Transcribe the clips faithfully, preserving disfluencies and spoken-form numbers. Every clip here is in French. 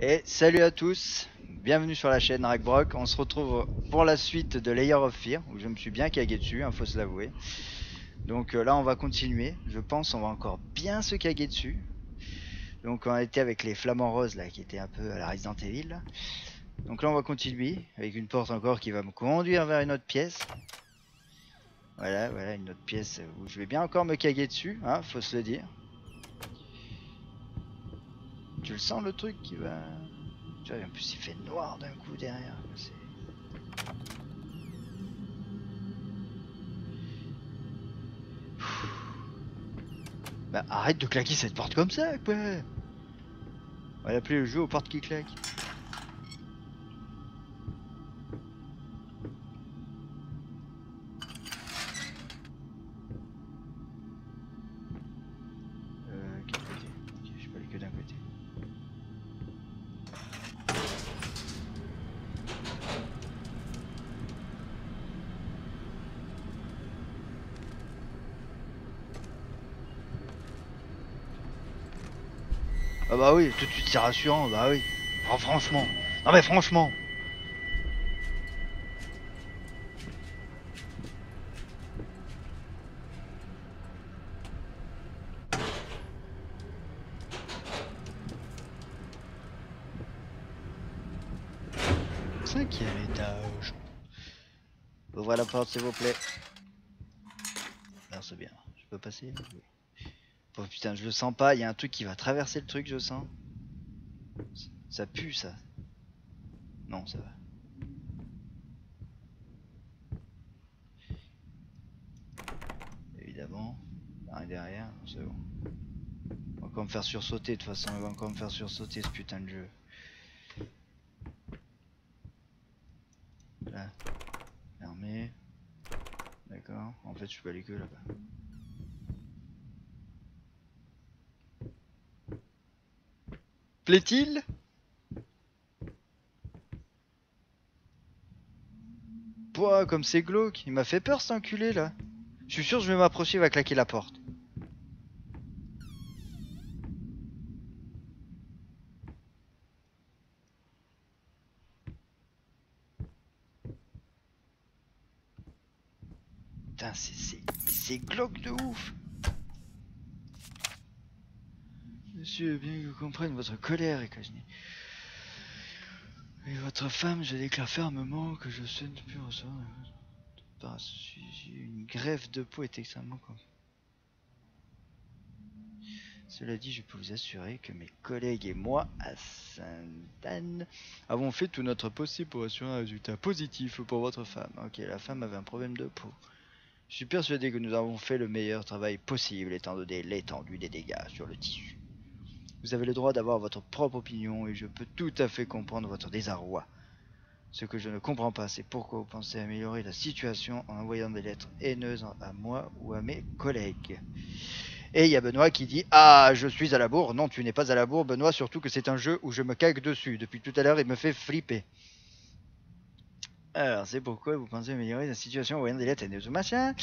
Et salut à tous, bienvenue sur la chaîne Ragbrok. On se retrouve pour la suite de Layer of Fear, où je me suis bien cagué dessus, hein, faut se l'avouer. Donc euh, là on va continuer, je pense on va encore bien se caguer dessus. Donc on était avec les flamants roses là, qui étaient un peu à la Resident Evil. Là. Donc là on va continuer, avec une porte encore qui va me conduire vers une autre pièce. Voilà, voilà une autre pièce où je vais bien encore me caguer dessus, hein, faut se le dire. Tu le sens le truc qui va... Tu vois, en plus il fait noir d'un coup derrière. Bah arrête de claquer cette porte comme ça quoi. On va l'appeler le jeu aux portes qui claquent. Ah bah oui, tout de suite c'est rassurant, bah oui. Oh, franchement, non mais franchement. Cinquième étage. Ouvrez la porte s'il vous plaît. Non c'est bien, je peux passer oui. Oh putain, je le sens pas, il y a un truc qui va traverser le truc, je sens. Ça pue, ça. Non, ça va. Évidemment. Un derrière, c'est bon. On va encore me faire sursauter, de toute façon, on va encore me faire sursauter ce putain de jeu. Là. Fermé. D'accord. En fait, je peux aller que là-bas. Plaît-il ? Pouah, comme c'est glauque, il m'a fait peur cet enculé là. Je suis sûr que je vais m'approcher, il va claquer la porte. Putain, c'est glauque de ouf. Monsieur, bien que je comprenne votre colère et que je n'ai... Et votre femme, je déclare fermement que je souhaite ne plus recevoir... Une greffe de peau est extrêmement comme... Cela dit, je peux vous assurer que mes collègues et moi, à Saint-Anne, avons fait tout notre possible pour assurer un résultat positif pour votre femme. Ok, la femme avait un problème de peau. Je suis persuadé que nous avons fait le meilleur travail possible étant donné l'étendue des dégâts sur le tissu. Vous avez le droit d'avoir votre propre opinion et je peux tout à fait comprendre votre désarroi. Ce que je ne comprends pas, c'est pourquoi vous pensez améliorer la situation en envoyant des lettres haineuses à moi ou à mes collègues. Et il y a Benoît qui dit « Ah, je suis à la bourre !» Non, tu n'es pas à la bourre, Benoît, surtout que c'est un jeu où je me cague dessus. Depuis tout à l'heure, il me fait flipper. Alors, c'est pourquoi vous pensez améliorer la situation en envoyant des lettres haineuses, machin.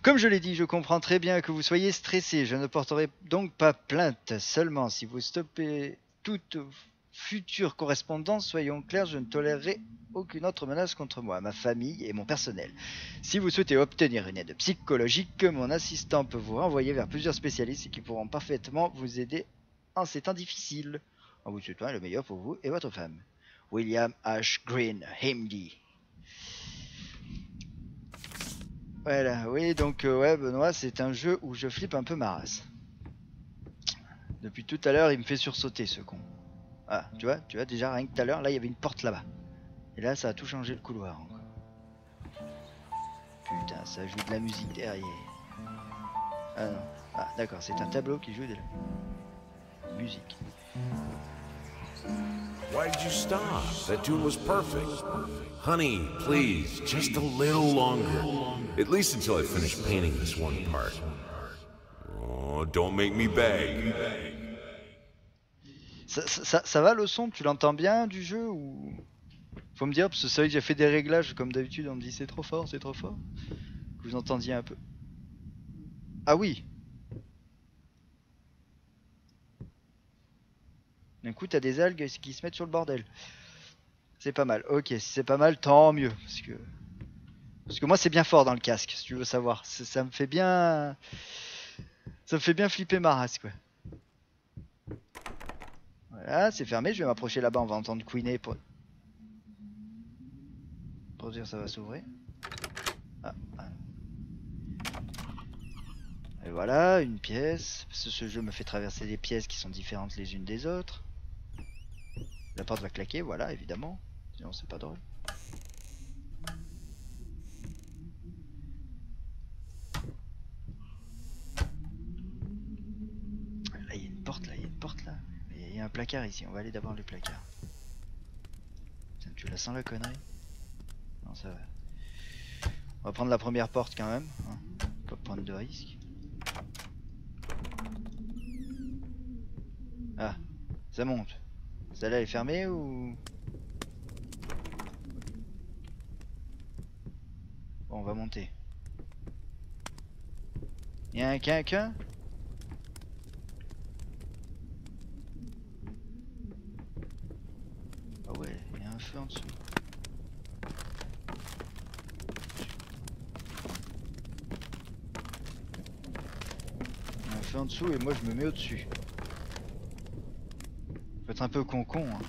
Comme je l'ai dit, je comprends très bien que vous soyez stressé. Je ne porterai donc pas plainte. Seulement, si vous stoppez toute future correspondance, soyons clairs, je ne tolérerai aucune autre menace contre moi, ma famille et mon personnel. Si vous souhaitez obtenir une aide psychologique, mon assistant peut vous renvoyer vers plusieurs spécialistes qui pourront parfaitement vous aider en ces temps difficiles. En vous souhaitant le meilleur pour vous et votre femme. William H. Green Hamdi. Voilà, oui, donc euh, ouais, Benoît, c'est un jeu où je flippe un peu ma race. Depuis tout à l'heure, il me fait sursauter, ce con. Ah, tu vois, tu vois, déjà, rien que tout à l'heure, là, il y avait une porte là-bas. Et là, ça a tout changé le couloir, encore. Putain, ça joue de la musique derrière. Ah non, ah, d'accord, c'est un tableau qui joue de la musique. Why'd you stop? That tune was perfect. Honey, please, just a little longer. At least until I finish painting this one part. Oh, don't make me beg. Ça, ça, ça va le son? Tu l'entends bien du jeu ou... Faut me dire, parce que c'est vrai que j'ai fait des réglages, comme d'habitude, on me dit c'est trop fort, c'est trop fort. Que vous entendiez un peu. Ah oui. D'un coup, t'as des algues qui se mettent sur le bordel. C'est pas mal. Ok, si c'est pas mal, tant mieux. Parce que, parce que moi, c'est bien fort dans le casque, si tu veux savoir. Ça, ça me fait bien... Ça me fait bien flipper ma race, quoi. Voilà, c'est fermé. Je vais m'approcher là-bas. On va entendre couiner pour... Pour dire ça va s'ouvrir. Ah. Et voilà, une pièce. Parce que ce jeu me fait traverser des pièces qui sont différentes les unes des autres. La porte va claquer, voilà, évidemment. Sinon, c'est pas drôle. Là, il y a une porte, là, il y a une porte, là. Il y a un placard ici, on va aller d'abord le placard. Putain, tu la sens la connerie? Non, ça va. On va prendre la première porte quand même, hein. Pas prendre de risque. Ah, ça monte. Celle-là est fermée ou... Bon, on va monter. Y'a quelqu'un? Ah ouais, y'a un feu en dessous. Y'a un feu en dessous et moi je me mets au-dessus. Faut être un peu con-con, hein.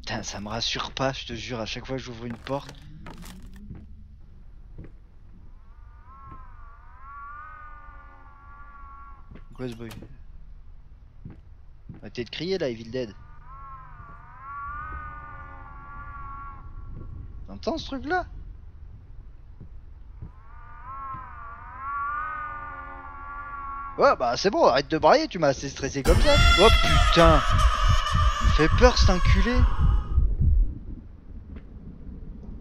Putain, ça me rassure pas, je te jure, à chaque fois que j'ouvre une porte. Quoi ce bruit? Arrêtez de crier là, Evil Dead. T'entends ce truc là? Ouais bah c'est bon, arrête de brailler, tu m'as assez stressé comme ça. Oh putain, il me fait peur cet enculé.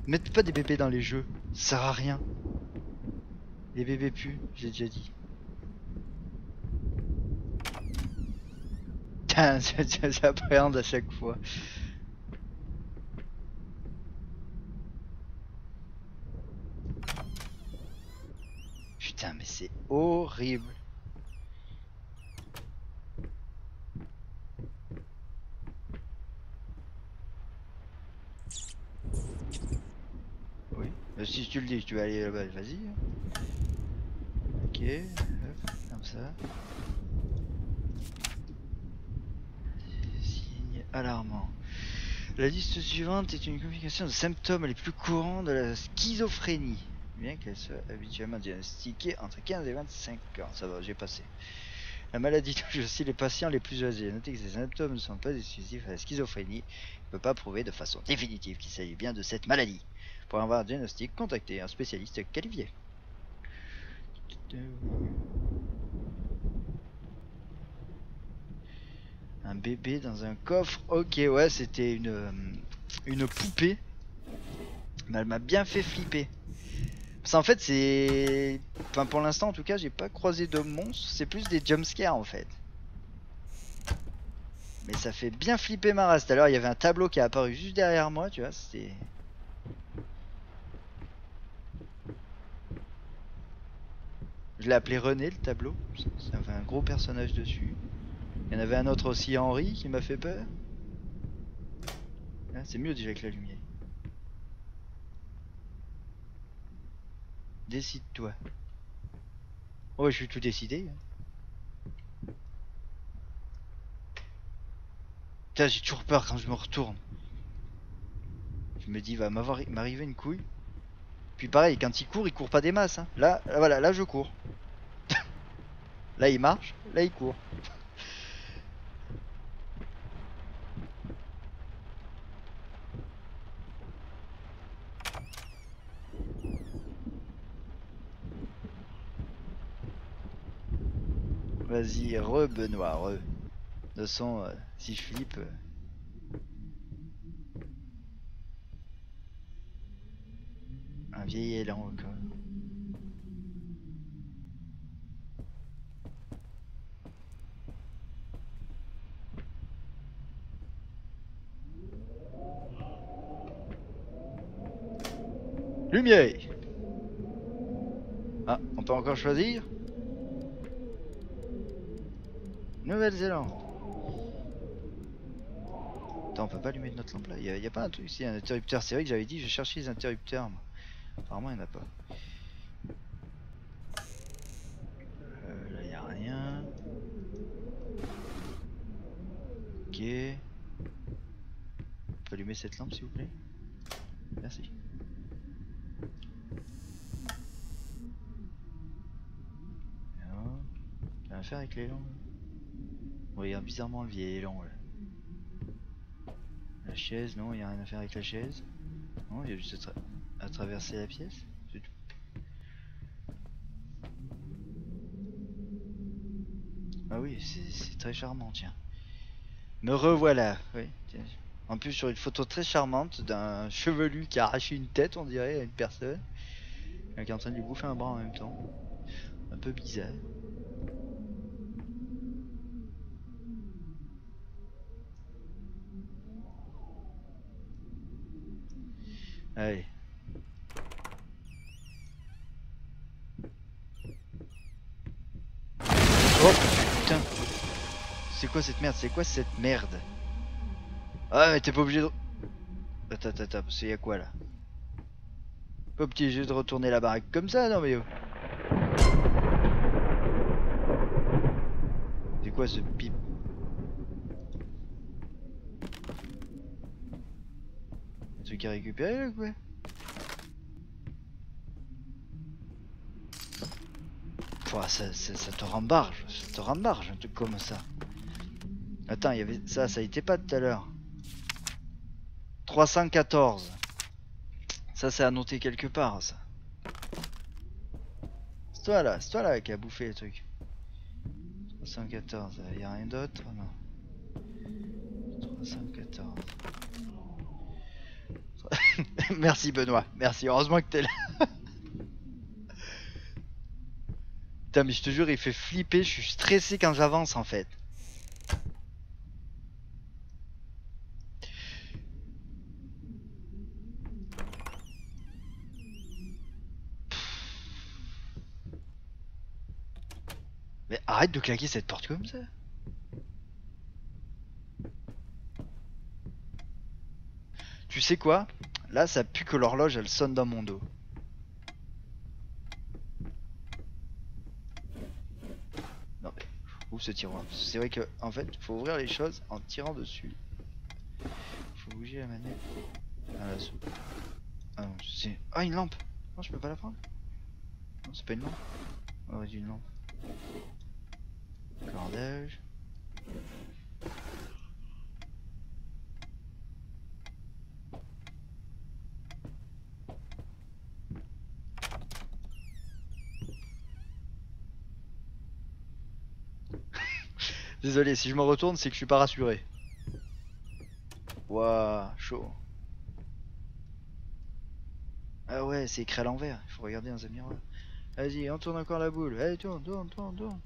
Mettez pas des bébés dans les jeux, ça sert à rien. Les bébés puent, j'ai déjà dit. Putain, j'appréhende à chaque fois. Putain mais c'est horrible. Si tu le dis, tu vas aller là-bas, vas-y. Ok, hop, comme ça. Signe alarmant. La liste suivante est une complication de symptômes les plus courants de la schizophrénie, bien qu'elle soit habituellement diagnostiquée entre quinze et vingt-cinq ans. Ça va, j'ai passé. La maladie touche aussi les patients les plus âgés. Notez que ces symptômes ne sont pas exclusifs à la schizophrénie. On ne peut pas prouver de façon définitive qu'il s'agit bien de cette maladie. Pour avoir un diagnostic, contactez un spécialiste qualifié. Un bébé dans un coffre. Ok, ouais, c'était une une poupée. Mais elle m'a bien fait flipper. Parce qu'en fait, c'est... Enfin, pour l'instant, en tout cas, j'ai pas croisé de monstres. C'est plus des jumpscares, en fait. Mais ça fait bien flipper ma race. Tout à l'heure, il y avait un tableau qui est apparu juste derrière moi, tu vois. C'était... Je l'ai appelé René le tableau, ça avait un gros personnage dessus. Il y en avait un autre aussi, Henri, qui m'a fait peur. Là c'est mieux déjà avec la lumière. Décide-toi. Oh ouais, je suis tout décidé. Putain, j'ai toujours peur quand je me retourne. Je me dis, va m'arriver une couille. Puis pareil, quand il court, il court pas des masses, hein. Là, voilà, là je cours. Là il marche, là il court. Vas-y, re Benoît, re. De toute façon, euh, si je flippe... Euh... Un vieil élan encore. Lumière. Ah, on peut encore choisir. Nouvelle-Zélande. Attends, on peut pas lui mettre notre lampe là. Il n'y a, a pas un truc ici, un interrupteur. C'est vrai que j'avais dit, je cherchais les interrupteurs. Moi. Apparemment, il n'y en a pas. Euh, là, il n'y a rien. Ok. On peut allumer cette lampe, s'il vous plaît. Merci. Rien à faire avec l'élan. On regarde bizarrement le vieil élan là. La chaise, non, il n'y a rien à faire avec la chaise. Non, il y a juste à, tra à traverser la pièce. C'est tout. Ah oui, c'est très charmant, tiens. Me revoilà, oui. Tiens. En plus sur une photo très charmante d'un chevelu qui a arraché une tête, on dirait, à une personne. Qui est en train de lui bouffer un bras en même temps. Un peu bizarre. Allez. Oh putain. C'est quoi cette merde? C'est quoi cette merde? Ah mais t'es pas obligé de... Attends, attends, attends, c'est y'a quoi là? Pas obligé de retourner la baraque comme ça, non mais... C'est quoi ce pipe? Qui a récupéré là quoi? Pouah, ça, ça, ça te rembarge, ça te rembarge un truc comme ça. Attends, il y avait ça, ça n'était pas tout à l'heure. trois cent quatorze. Ça, c'est à noter quelque part ça. C'est toi là, c'est toi là qui a bouffé le truc. trois cent quatorze, il n'y a rien d'autre, non. trois cent quatorze. Merci Benoît, merci, heureusement que t'es là. Putain mais je te jure il fait flipper, je suis stressé quand j'avance en fait. Mais arrête de claquer cette porte comme ça. Tu sais quoi? Là ça pue que l'horloge elle sonne dans mon dos. Non mais ouvre ce tiroir. C'est vrai que en fait faut ouvrir les choses en tirant dessus. Faut bouger la manette. Ah là sous. Ah non je sais. Ah une lampe. Non je peux pas la prendre. Non c'est pas une lampe. On aurait dû une lampe. Cordage. Désolé, si je me retourne, c'est que je suis pas rassuré. Wouah, chaud. Ah ouais, c'est écrit à l'envers. Il faut regarder dans un miroir. Vas-y, on tourne encore la boule. Allez, tourne, tourne, tourne, tourne.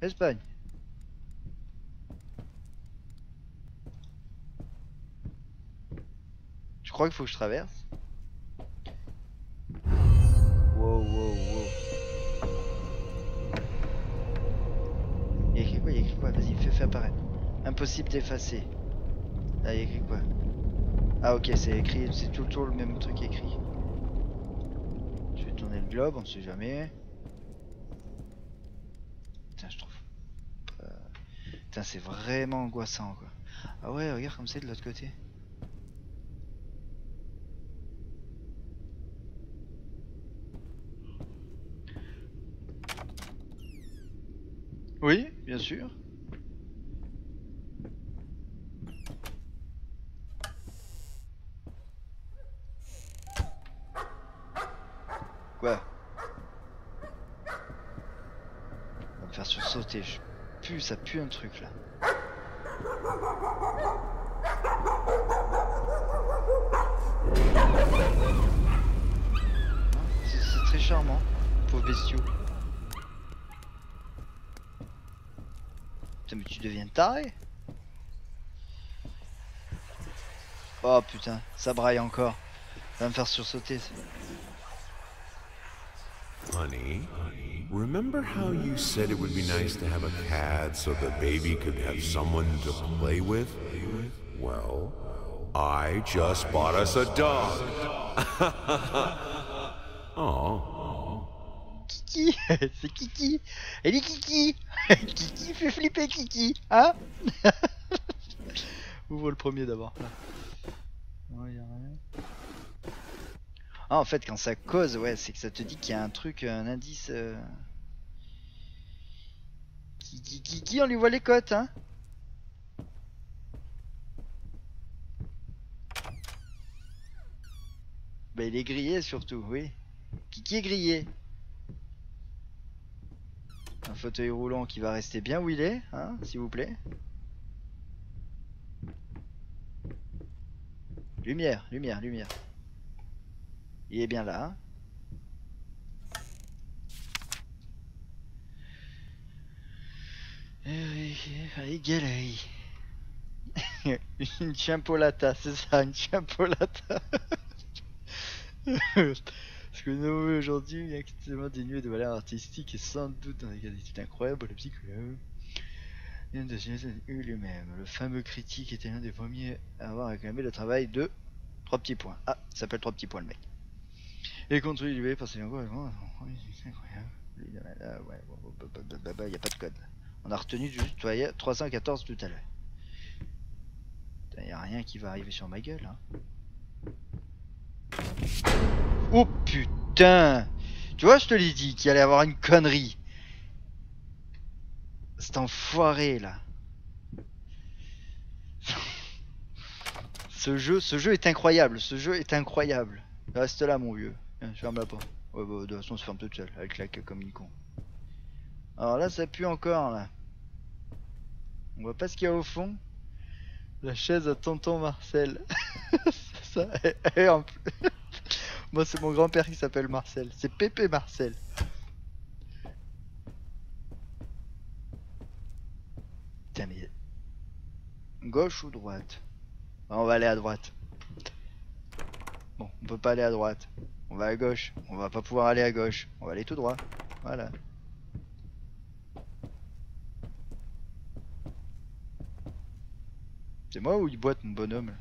Espagne. Je crois qu'il faut que je traverse. Wow, wow, wow. Il y a écrit quoi? Vas-y, fais, fais apparaître. Impossible d'effacer. Là, il y a écrit quoi? Ah, ok, c'est écrit, c'est tout le tour le même truc écrit. Je vais tourner le globe, on ne sait jamais. Putain, je trouve. Euh... Putain, c'est vraiment angoissant quoi. Ah, ouais, regarde comme c'est de l'autre côté. Oui, bien sûr. Quoi? On va me faire sursauter. Je pue, ça pue un truc là. C'est très charmant, pauvre bestiaux. Mais tu deviens taré. Oh putain, ça braille encore. Ça va me faire sursauter. Honey, remember how you said it would be nice to have a cat so the baby could have someone to play with? Well, I just bought us a dog. Oh. Kiki, c'est Kiki. Elle est Kiki. Kiki fait flipper Kiki, hein? Ouvre le premier d'abord. Ouais, y'a rien. Ah, en fait, quand ça cause, ouais, c'est que ça te dit qu'il y a un truc, un indice. Euh... Kiki, Kiki, on lui voit les côtes, hein? Bah, il est grillé surtout, oui. Kiki est grillé. Un fauteuil roulant qui va rester bien où il est, hein, s'il vous plaît. Lumière, lumière, lumière. Il est bien là. Une chimpolata, c'est ça, une chimpolata. Ce que nous avons aujourd'hui est extrêmement dénué de valeur artistique et sans doute dans des qualités incroyables, le psychologue. Lui-même, le fameux critique, était l'un des premiers à avoir réclamé le travail de trois petits points. Ah, ça s'appelle trois petits points le mec. Et contribué par ses langues, c'est incroyable. Il n'y a pas de code. On a retenu juste trois cent quatorze tout à l'heure. Il n'y a rien qui va arriver sur ma gueule. Hein. Oh putain! Tu vois, je te l'ai dit qu'il allait avoir une connerie. Cet enfoiré là. Ce jeu, ce jeu est incroyable, ce jeu est incroyable. Reste là mon vieux. Viens, je ferme la porte. Ouais bah de toute façon on se ferme toute seule, elle claque comme une con. Alors là ça pue encore là. On voit pas ce qu'il y a au fond. La chaise à tonton Marcel. Ça, et, et en plus... Moi c'est mon grand-père qui s'appelle Marcel. C'est Pépé Marcel. Mais... Gauche ou droite? On va aller à droite. Bon, on peut pas aller à droite. On va à gauche. On va pas pouvoir aller à gauche. On va aller tout droit. Voilà. C'est moi ou il boite mon bonhomme?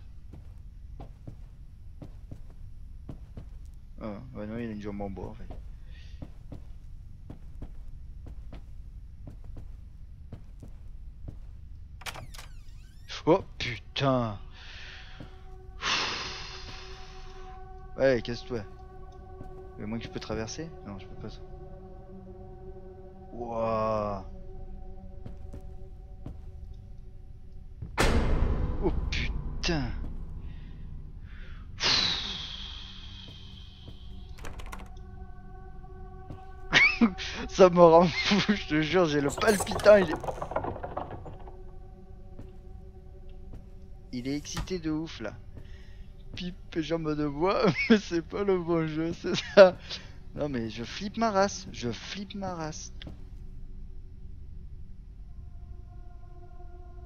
Oh, bah non, il a une jambe en bois en fait. Oh putain! Ouais, casse-toi! Mais moins que je peux traverser? Non, je peux pas ça. Wouah! Oh putain! Ça me rend fou, je te jure, j'ai le palpitant, il est. Il est excité de ouf là. Pipe et jambes de bois, mais c'est pas le bon jeu, c'est ça. Non mais je flippe ma race, je flippe ma race.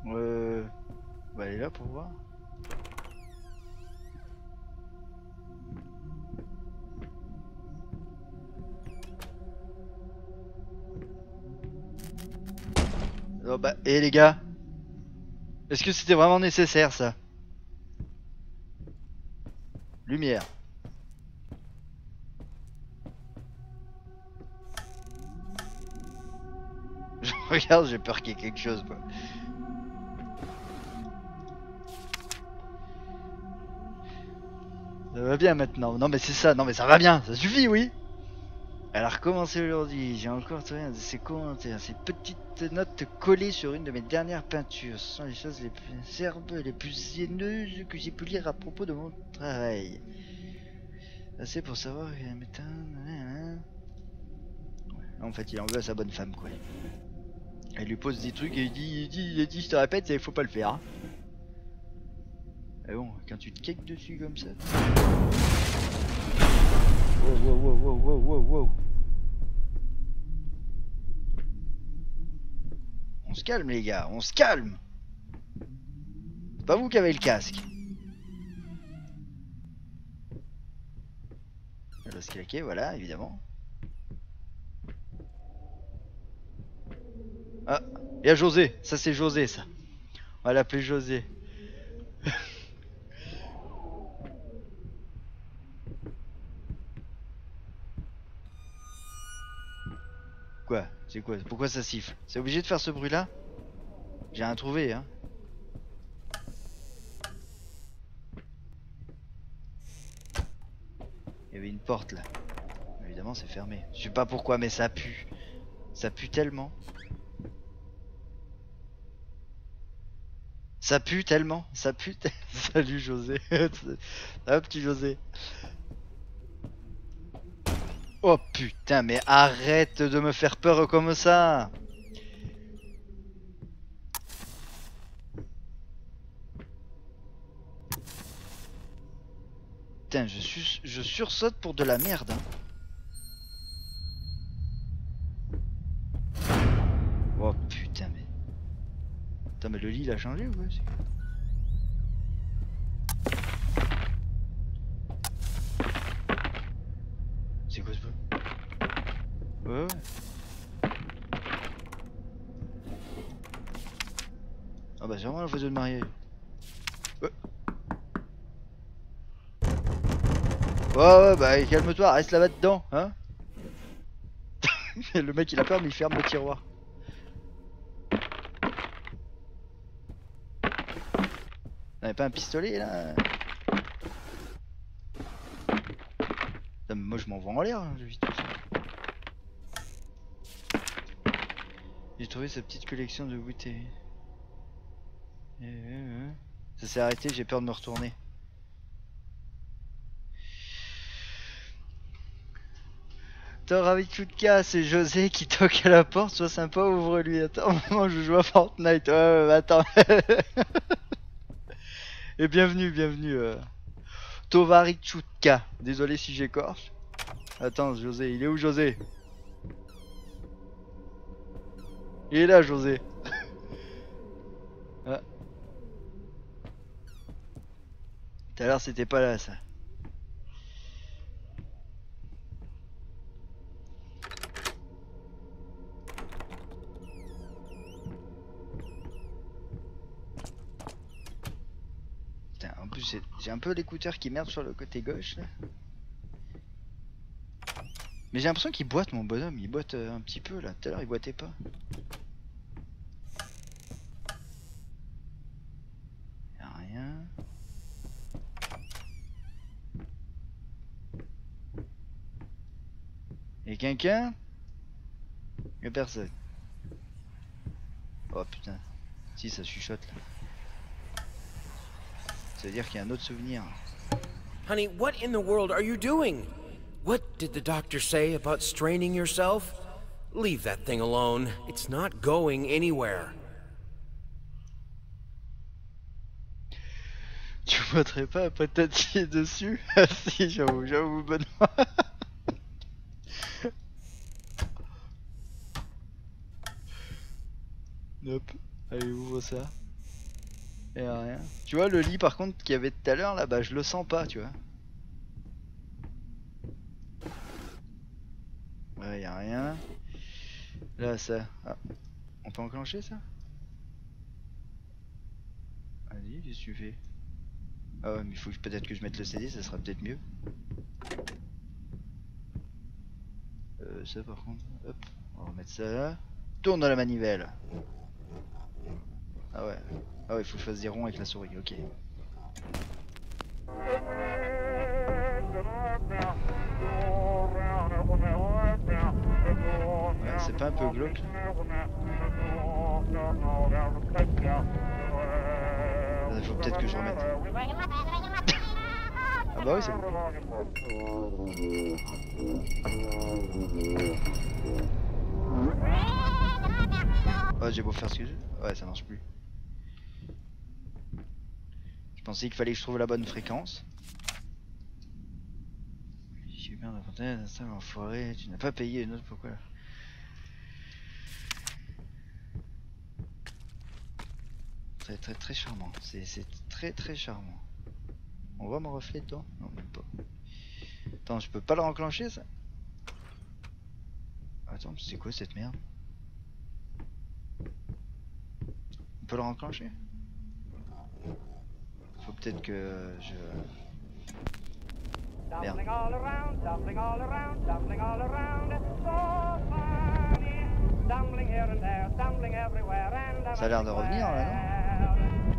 Euh... Bah elle est là pour voir. Oh bah, hé les gars. Est-ce que c'était vraiment nécessaire ça? Lumière. Je regarde, j'ai peur qu'il y ait quelque chose quoi. Ça va bien maintenant. Non mais c'est ça, non mais ça va bien, ça suffit oui. Elle a recommencé aujourd'hui, j'ai encore rien de ses commentaires, ces petites notes collées sur une de mes dernières peintures. Ce sont les choses les plus herbeuses, les plus haineuses que j'ai pu lire à propos de mon travail. C'est pour savoir que... Ouais, en fait il en veut à sa bonne femme quoi. Elle lui pose des trucs et il dit, il dit, il dit, je te répète, il faut pas le faire. Hein. Et bon, quand tu te cakes dessus comme ça... Wow, wow, wow, wow, wow, wow, wow. On se calme les gars, on se calme. C'est pas vous qui avez le casque. Elle va se claquer, voilà, évidemment. Ah, il y a José. Ça, c'est José, ça. On va l'appeler José. Quoi? C'est quoi? Pourquoi ça siffle? C'est obligé de faire ce bruit-là? J'ai rien trouvé, hein. Il y avait une porte, là. Évidemment, c'est fermé. Je sais pas pourquoi, mais ça pue. Ça pue tellement. Ça pue tellement. Ça pue tellement. Salut, José. Hop, petit José. Oh putain, mais arrête de me faire peur comme ça. Putain, je, suis, je sursaute pour de la merde. Hein. Oh putain, mais... Putain, mais le lit il a changé ou quoi? C'est quoi ce bruit? Ouais ouais. Ah bah c'est vraiment la photo de mariée. Ouais. Ouais ouais bah calme-toi, reste là-bas dedans, hein. Le mec il a peur mais il ferme le tiroir. On avait pas un pistolet là? Moi je m'envoie en l'air, hein, vite. J'ai trouvé sa petite collection de bouteilles. Euh, euh, ça s'est arrêté, j'ai peur de me retourner. T'as ravi de c'est José qui toque à la porte, sois sympa, ouvre-lui. Attends, maman, je joue à Fortnite. Ouais, ouais, ouais, attends. Et bienvenue, bienvenue. Euh... Tovarik Choutka, désolé si j'écorche. Attends, José, il est où José? Il est là, José. Ah. Tout à l'heure, c'était pas là, ça. J'ai un peu l'écouteur qui merde sur le côté gauche là. Mais j'ai l'impression qu'il boite mon bonhomme, il boite un petit peu là, tout à l'heure il boitait pas. Y'a rien. Y'a quelqu'un? Y'a personne. Oh putain, si ça chuchote là. C'est-à-dire qu'il y a un autre souvenir. Honey, what in the world are you doing? What did the doctor say about straining yourself? Leave that thing alone. It's not going anywhere. Tu voudrais pas patatier dessus? Ah si, j'avoue, j'avoue, Benoît. Nope. Allez, ouvre ça. Et rien. Tu vois le lit par contre qu'il y avait tout à l'heure là, bah je le sens pas, tu vois. Ouais, y a rien. Là ça. Ah. On peut enclencher ça? Vas-y, qu'est-ce que tu fais? Ah ouais, mais il faut peut-être que je mette le C D, ça sera peut-être mieux. Euh, ça par contre. Hop, on va remettre ça là. Tourne dans la manivelle. Ah ouais. Ah ouais, il faut que je fasse des ronds avec la souris, ok. Ouais, c'est pas un peu glauque là? Il faut peut-être que je remette. Ah bah oui, c'est bon. Oh, j'ai beau faire ce que je... Ouais, ça marche plus. Je pensais qu'il fallait que je trouve la bonne fréquence. J'ai merde, la ça l'enfoiré, tu n'as pas payé une autre, pourquoi là? Très très très charmant, c'est très très charmant. On voit mon reflet dedans? Non, même pas. Attends, je peux pas le enclencher ça? Attends, c'est quoi cette merde? peux le renclencher? Faut peut-être que je... Merde. Ça a l'air de revenir là, non?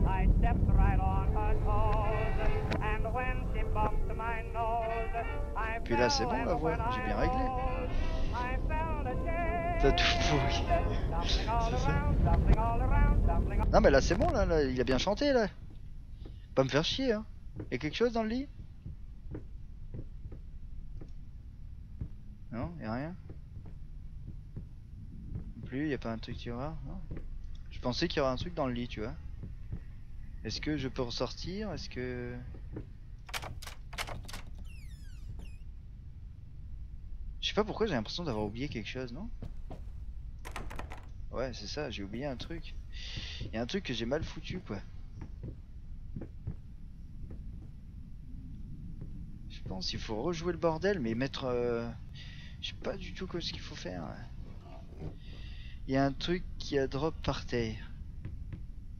Puis là c'est bon la voix, j'ai bien réglé. T'as tout pourri. C'est ça. Non mais là c'est bon là, là, il a bien chanté là. Pas me faire chier hein. Y'a quelque chose dans le lit? Non, y'a rien. Non plus, y'a pas un truc qui aura. Non. Je pensais qu'il y aurait un truc dans le lit, tu vois. Est-ce que je peux ressortir? Est-ce que... Je sais pas pourquoi j'ai l'impression d'avoir oublié quelque chose, non? Ouais, c'est ça, j'ai oublié un truc. Y'a un truc que j'ai mal foutu, quoi. Je pense qu'il faut rejouer le bordel, mais mettre... Euh... Je sais pas du tout ce qu'il faut faire. Il y a un truc qui a drop par terre.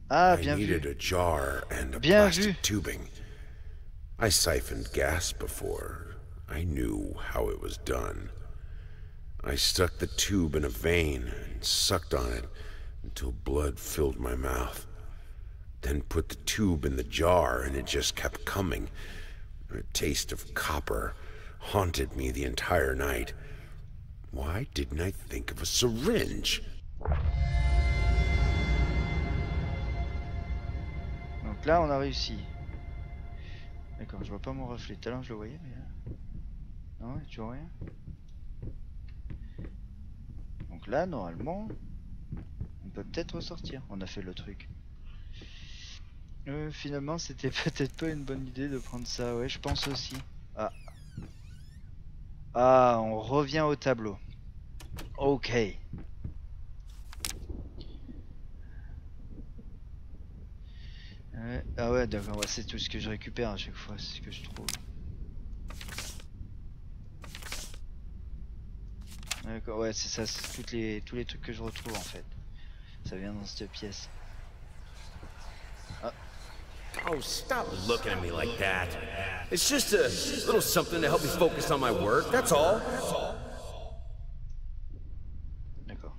Ah, bien vu. Bien vu. I siphoned gas before. I knew how it was done. I stuck the tube in a vein and sucked on it until blood filled my mouth. Then put the tube in the jar and it just kept coming. A taste of copper haunted me the entire night. Why didn't I think of a syringe? Donc là on a réussi. D'accord, je vois pas mon reflet. Tout à l'heure je le voyais mais là... Non, tu vois rien. Donc là normalement on peut peut-être ressortir. On a fait le truc. Euh, finalement c'était peut-être pas une bonne idée de prendre ça. Ouais, je pense aussi. Ah. Ah, on revient au tableau. Ok. Euh, ah ouais, d'accord, ouais, c'est tout ce que je récupère à chaque fois, c'est ce que je trouve. D'accord, ouais, c'est ça, c'est toutes les, tous les trucs que je retrouve en fait. Ça vient dans cette pièce. Ah. Oh, stop looking at me like that. It's just a little something to help me focus on my work, that's all. D'accord.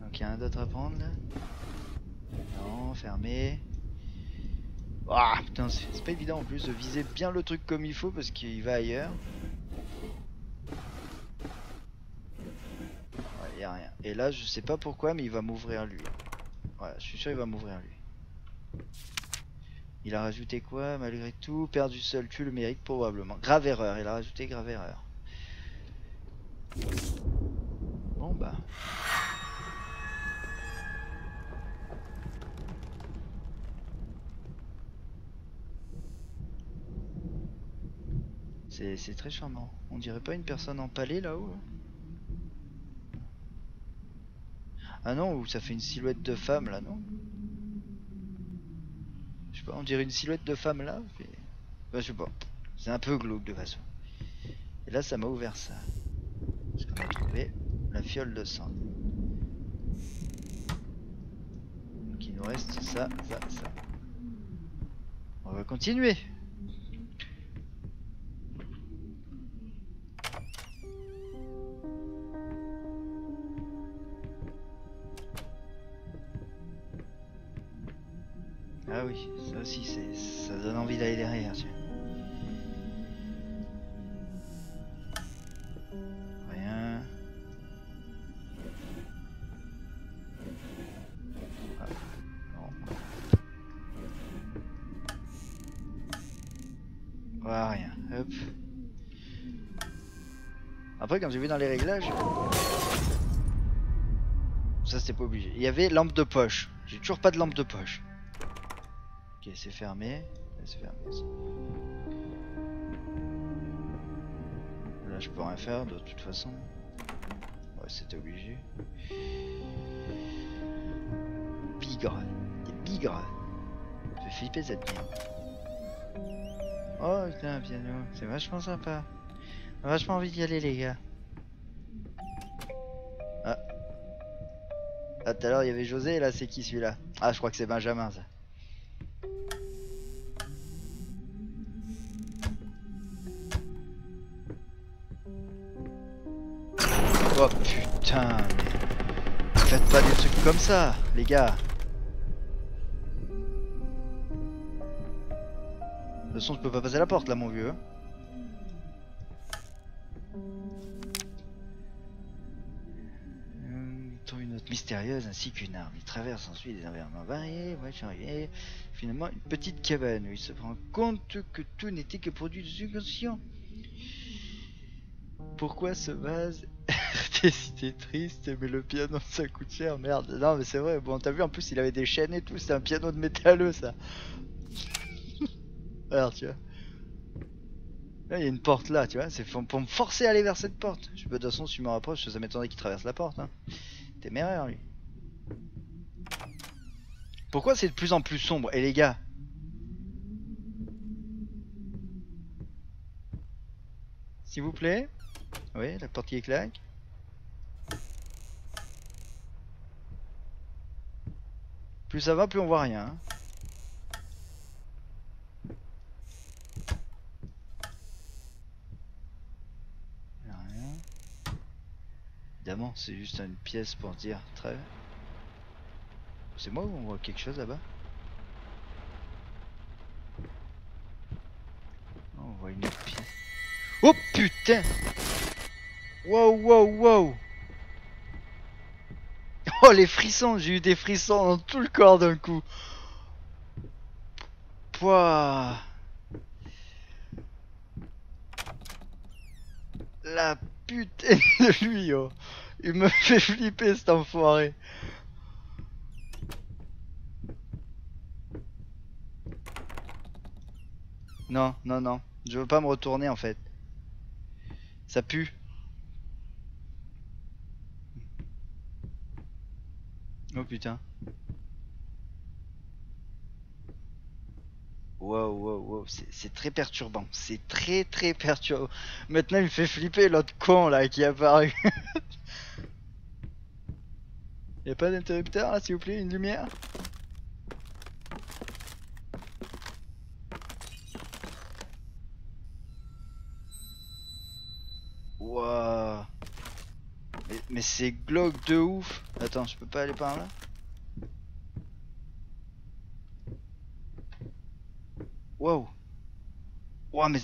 Donc il y a un d'autre à prendre là. Non, fermé. Ah putain, c'est pas évident en plus de viser bien le truc comme il faut parce qu'il va ailleurs. Ouais, il y a rien. Et là, je sais pas pourquoi, mais il va m'ouvrir lui. Voilà, je suis sûr il va m'ouvrir lui. Il a rajouté quoi? Malgré tout, perdre du sol, tu le mérites probablement. Grave erreur, il a rajouté grave erreur. Bon bah. C'est très charmant. On dirait pas une personne empalée là-haut hein? Ah non, ou ça fait une silhouette de femme là, non? Je sais pas, on dirait une silhouette de femme là. Mais... Bah, je sais pas, c'est un peu glauque de façon. Et là, ça m'a ouvert ça. Parce qu'on a trouvé la fiole de sang. Donc il nous reste ça, ça, ça. On va continuer. Ah oui, ça aussi, c'est, ça donne envie d'aller derrière, tiens. Rien. Ah, non. Voilà, rien. Hop. Après, quand j'ai vu dans les réglages... Ça, c'était pas obligé. Il y avait lampe de poche. J'ai toujours pas de lampe de poche. Ok, c'est fermé. C'est fermé. Là, je peux rien faire de toute façon. Ouais, c'était obligé. Bigre. Des bigres. Ça fait flipper cette merde. Oh, putain, un piano. C'est vachement sympa. Vachement envie d'y aller, les gars. Ah. Là tout à l'heure il y avait José, là c'est qui celui-là? Ah je crois que c'est Benjamin ça. Oh putain mais... Faites pas des trucs comme ça les gars. De toute façon, je peux pas passer la porte là, mon vieux. Une note mystérieuse ainsi qu'une arme. Il traverse ensuite des environnements variés. Ouais, je suis arrivé. Finalement, une petite cabane où il se rend compte que tout n'était que produit de suggestion. Pourquoi ce vase? C'était triste, mais le piano ça coûte cher. Merde, non, mais c'est vrai. Bon, t'as vu en plus, il avait des chaînes et tout. C'est un piano de métalleux, ça. Alors tu vois, là il y a une porte là, tu vois, c'est pour me forcer à aller vers cette porte. Je peux, de toute façon si je me rapproche, ça m'étonnerait qu'il traverse la porte. Hein. Téméraire lui. Pourquoi c'est de plus en plus sombre? Et les gars, s'il vous plaît. Oui, la porte qui claque. Plus ça va, plus on voit rien. Hein. Évidemment, c'est juste une pièce pour dire très. C'est moi ou on voit quelque chose là-bas? On voit une autre pièce. Oh putain! Wow, wow, wow! Oh les frissons! J'ai eu des frissons dans tout le corps d'un coup! Pouah! La putain de lui, oh. Il me fait flipper cet enfoiré. Non, non, non. Je veux pas me retourner en fait. Ça pue. Oh putain. Wow, wow, wow, c'est très perturbant, c'est très très perturbant. Maintenant il me fait flipper l'autre con là qui est apparu. Y'a pas d'interrupteur là s'il vous plaît, une lumière? Wow. Mais, mais c'est glauque de ouf. Attends, je peux pas aller par là? Wow. Wow mais...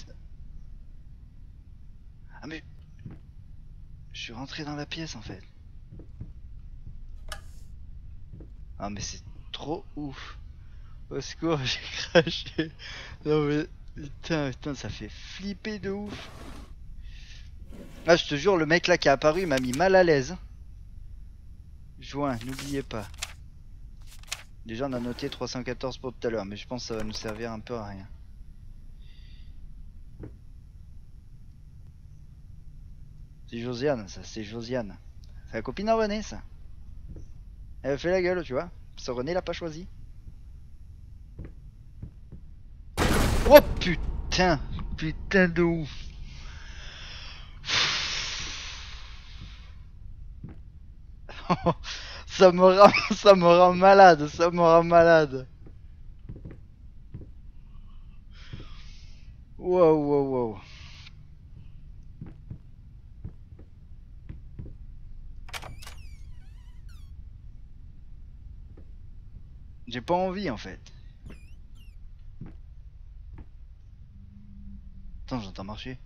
Ah mais... Je suis rentré dans la pièce en fait. Ah mais c'est trop ouf. Au secours j'ai craché. Non mais... Putain, putain ça fait flipper de ouf. Ah je te jure le mec là qui est apparu m'a mis mal à l'aise. Joint, n'oubliez pas. Déjà on a noté trois cent quatorze pour tout à l'heure, mais je pense que ça va nous servir un peu à rien. C'est Josiane ça, c'est Josiane. C'est la copine à René ça. Elle fait la gueule tu vois, ce René l'a pas choisi. Oh putain, putain de ouf. Ça me rend, ça me rend malade, ça me rend malade. Wow, wow, wow. J'ai pas envie en fait. Attends, j'entends marcher.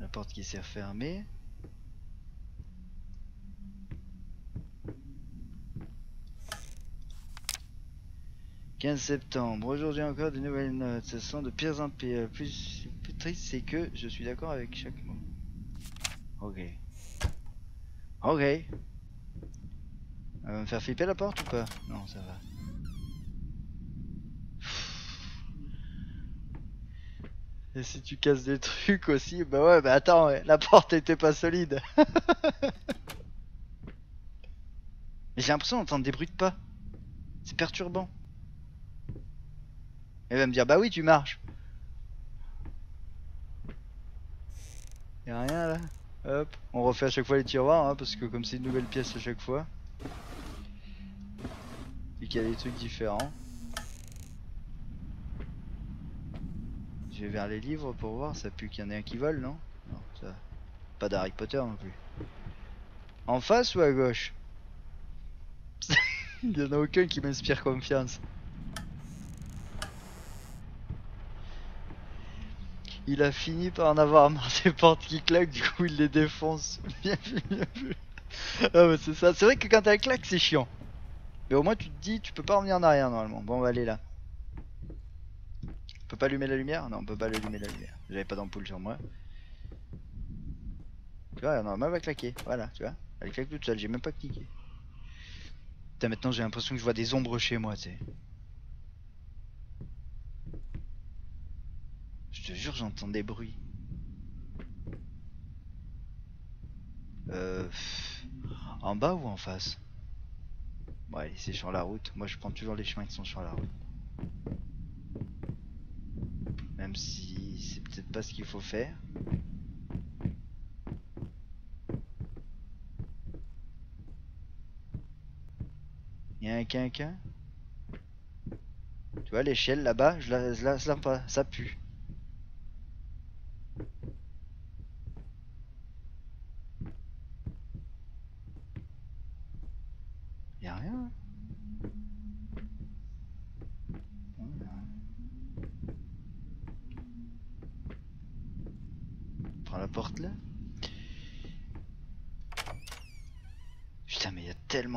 La porte qui s'est refermée. quinze septembre, aujourd'hui encore de nouvelles notes, ce sont de pires en pires. Le plus, plus triste c'est que je suis d'accord avec chaque mot. Ok. Ok. Elle va me faire flipper la porte ou pas? Non ça va. Et si tu casses des trucs aussi, bah ouais bah attends, la porte était pas solide. Mais j'ai l'impression d'entendre des bruits de pas. C'est perturbant. Elle va me dire bah oui tu marches. Y'a rien là. Hop, on refait à chaque fois les tiroirs, hein, parce que comme c'est une nouvelle pièce à chaque fois, et qu'il y a des trucs différents. Je vais vers les livres pour voir, ça pue qu'il y en ait un qui vole, non? Non, ça... Pas d'Harry Potter non plus. En face ou à gauche? Il n'y en a aucun qui m'inspire confiance. Il a fini par en avoir marre des portes qui claquent, du coup il les défonce. Bien vu, bien vu. Ah bah c'est ça, c'est vrai que quand elle claque c'est chiant. Mais au moins tu te dis, tu peux pas revenir en arrière normalement. Bon on va aller là. On peut pas allumer la lumière? Non on peut pas allumer la lumière. J'avais pas d'ampoule sur moi. Tu vois, normalement elle va claquer, voilà, tu vois. Elle claque toute seule, j'ai même pas cliqué. Putain maintenant j'ai l'impression que je vois des ombres chez moi, tu sais. Je te jure, j'entends des bruits. Euh, en bas ou en face? Bon, allez, c'est sur la route. Moi, je prends toujours les chemins qui sont sur la route. Même si c'est peut-être pas ce qu'il faut faire. Il y a un quinquin. Tu vois, l'échelle là-bas, je la, je la sens pas, ça pue.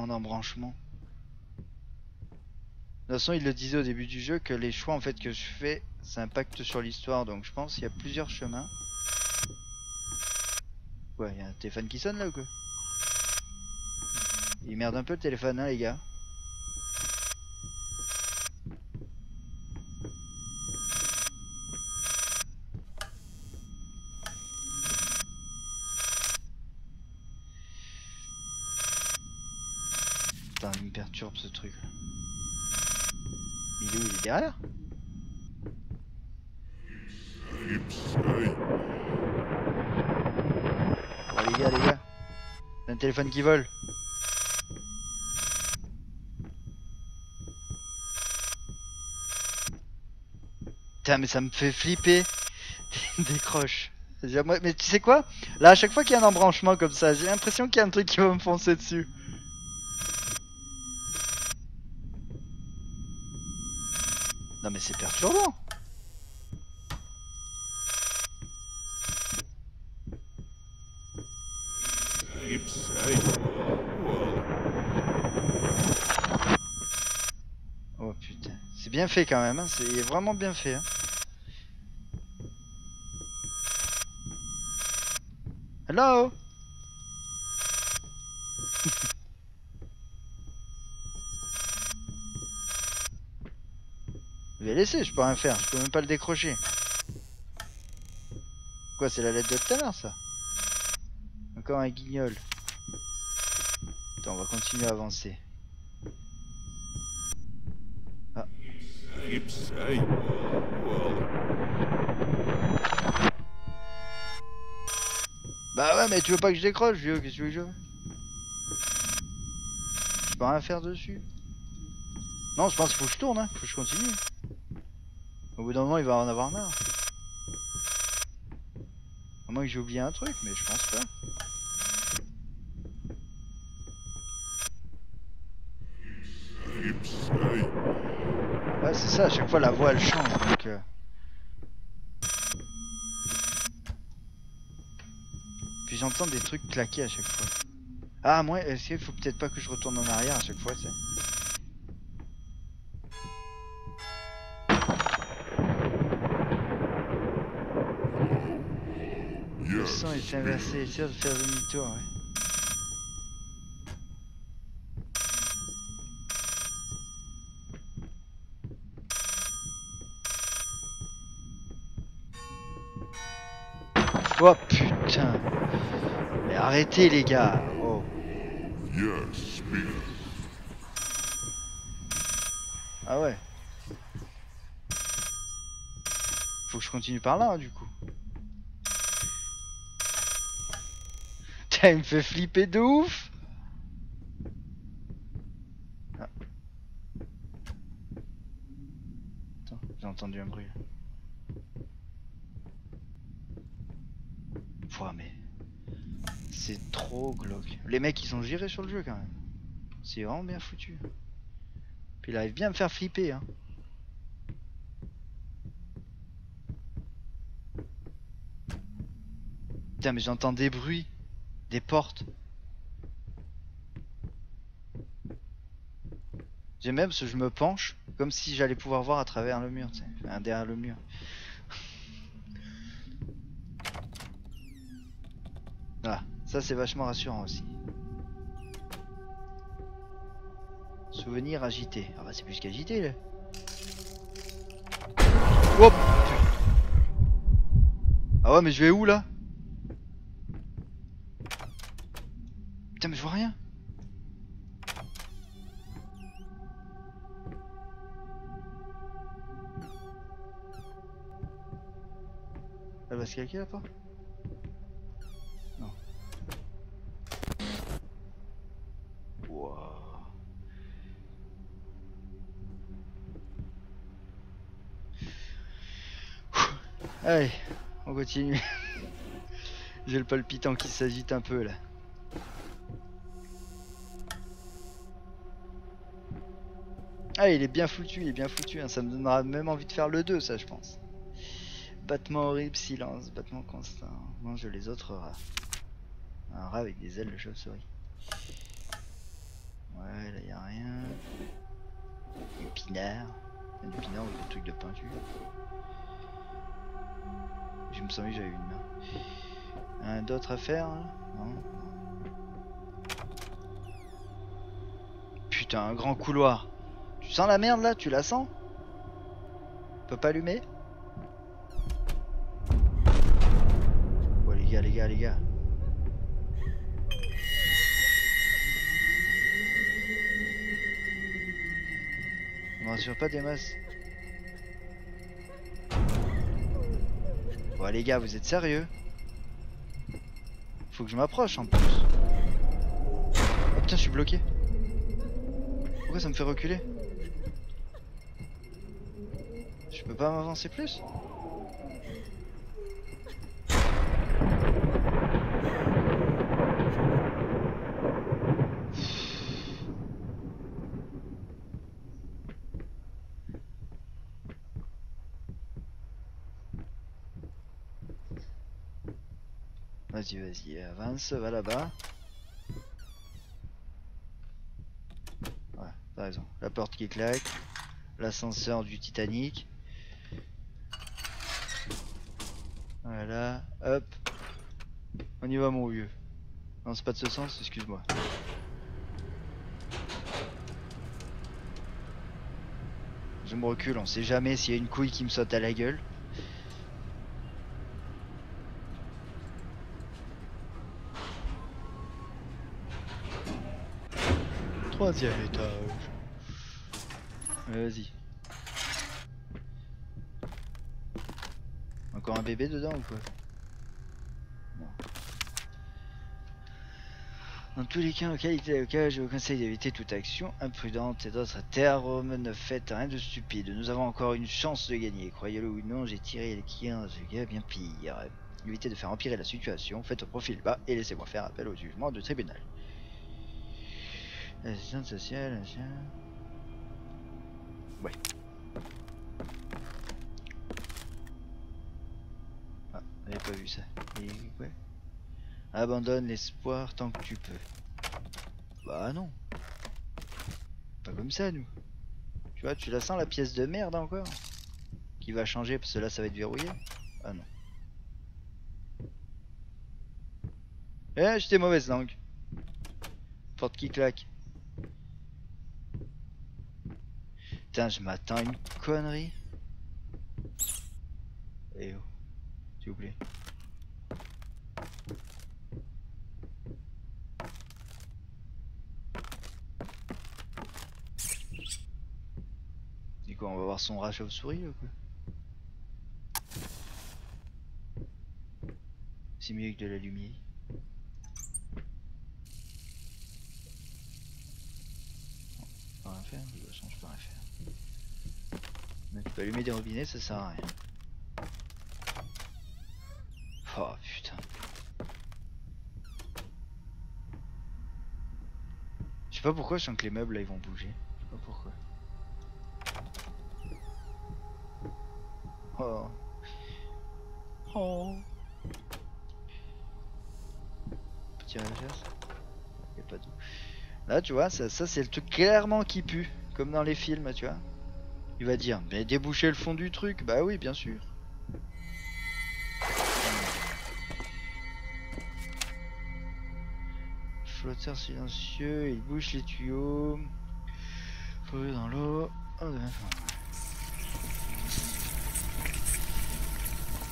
D'embranchement. De toute façon, il le disait au début du jeu que les choix en fait que je fais, ça impacte sur l'histoire. Donc je pense qu'il y a plusieurs chemins. Ouais, il y a un téléphone qui sonne là ou quoi? Il merde un peu le téléphone hein les gars. Ce truc. Il est où? Il est derrière? Oh, les gars, les gars, c'est un téléphone qui vole. Putain mais ça me fait flipper. Décroche. Mais tu sais quoi? Là à chaque fois qu'il y a un embranchement comme ça, j'ai l'impression qu'il y a un truc qui va me foncer dessus. Non mais c'est perturbant. Oh putain, c'est bien fait quand même, hein. C'est vraiment bien fait hein. Hello. Je vais laisser, je peux rien faire, je peux même pas le décrocher. Quoi, c'est la lettre de tout à l'heure ça? Encore un guignol. Attends, on va continuer à avancer. Ah. Bah ouais, mais tu veux pas que je décroche, vieux, qu'est-ce que tu veux que je fasse? Je peux rien faire dessus. Non, je pense qu'il faut que je tourne, hein, faut que je continue. Au bout d'un moment, il va en avoir marre. À moins que j'ai oublié un truc, mais je pense pas. Ouais, c'est ça, à chaque fois la voix elle change donc. Euh... Puis j'entends des trucs claquer à chaque fois. Ah, moi, est-ce qu'il faut peut-être pas que je retourne en arrière à chaque fois, tu sais. Le sang est inversé, il sert de faire demi-tour, ouais. Oh putain. Mais arrêtez les gars. Oh. Ah ouais. Faut que je continue par là hein, du coup. Ça me fait flipper de ouf. Ah. Attends, j'ai entendu un bruit. Pouah, mais c'est trop glauque. Les mecs, ils ont giré sur le jeu quand même. C'est vraiment bien foutu. Puis il arrive bien à me faire flipper, hein. Putain, mais j'entends des bruits, des portes. J'ai même ce je me penche comme si j'allais pouvoir voir à travers le mur, tu sais, derrière le mur. Voilà, ça c'est vachement rassurant aussi. Souvenir agité. Ah bah c'est plus qu'agité là. Hop. Ah ouais mais je vais où là? Putain mais je vois rien. Elle va se calquer là-bas? Non. Wow. Allez, on continue. J'ai le palpitant qui s'agite un peu là. Ah, il est bien foutu, il est bien foutu, hein. Ça me donnera même envie de faire le deux, ça, je pense. Battement horrible, silence, battement constant. Mange les autres rats. Un rat avec des ailes de chauve-souris. Ouais, là, y a rien. Une pinard. Une pinard ou des trucs de peinture. Je me sens que j'avais une main. Un d'autre à faire, là ? Non. Putain, un grand couloir. Tu sens la merde là? Tu la sens? Peut pas allumer? Ouais les gars, les gars, les gars. On m'en rassure pas des masses. Ouais les gars, vous êtes sérieux? Faut que je m'approche en plus. Oh putain, je suis bloqué. Pourquoi ça me fait reculer? Je peux pas m'avancer plus? Vas-y, vas-y, avance, va là-bas. Ouais, t'as raison. La porte qui claque, l'ascenseur du Titanic. Voilà, hop. On y va mon vieux. Non c'est pas de ce sens, excuse-moi. Je me recule, on sait jamais s'il y a une couille qui me saute à la gueule. Troisième étage. Vas-y. Encore un bébé dedans ou quoi? Non. Dans tous les cas, en qualité locale, je vous conseille d'éviter toute action imprudente et d'autres termes. Ne faites rien de stupide. Nous avons encore une chance de gagner. Croyez-le ou non, j'ai tiré les clients de gars bien pire. Évitez de faire empirer la situation. Faites au profil bas et laissez-moi faire appel au jugement du tribunal. L'assistante sociale. Ouais. J'avais pas vu ça. Et ouais. Abandonne l'espoir tant que tu peux. Bah non. Pas comme ça nous. Tu vois, tu la sens la pièce de merde encore. Qui va changer parce que là ça va être verrouillé. Ah non. Eh, j'étais mauvaise langue. Porte qui claque. Putain, je m'attends à une connerie. Eh oh. S'il vous plaît. C'est quoi, on va voir son rat chauve-souris ou quoi? C'est mieux que de la lumière. faire, de toute façon je peux rien faire. Mais tu peux allumer des robinets, ça sert à rien. Oh putain. Je sais pas pourquoi je sens que les meubles là ils vont bouger. Je sais pas pourquoi. Oh. Oh. Petit réagisse. Y'a pas d'eau. Là tu vois, ça, ça c'est le truc clairement qui pue. Comme dans les films, tu vois. Il va dire, mais débouchez le fond du truc. Bah oui, bien sûr. Flotteur silencieux, il bouche les tuyaux. Fouille dans l'eau. Oh, de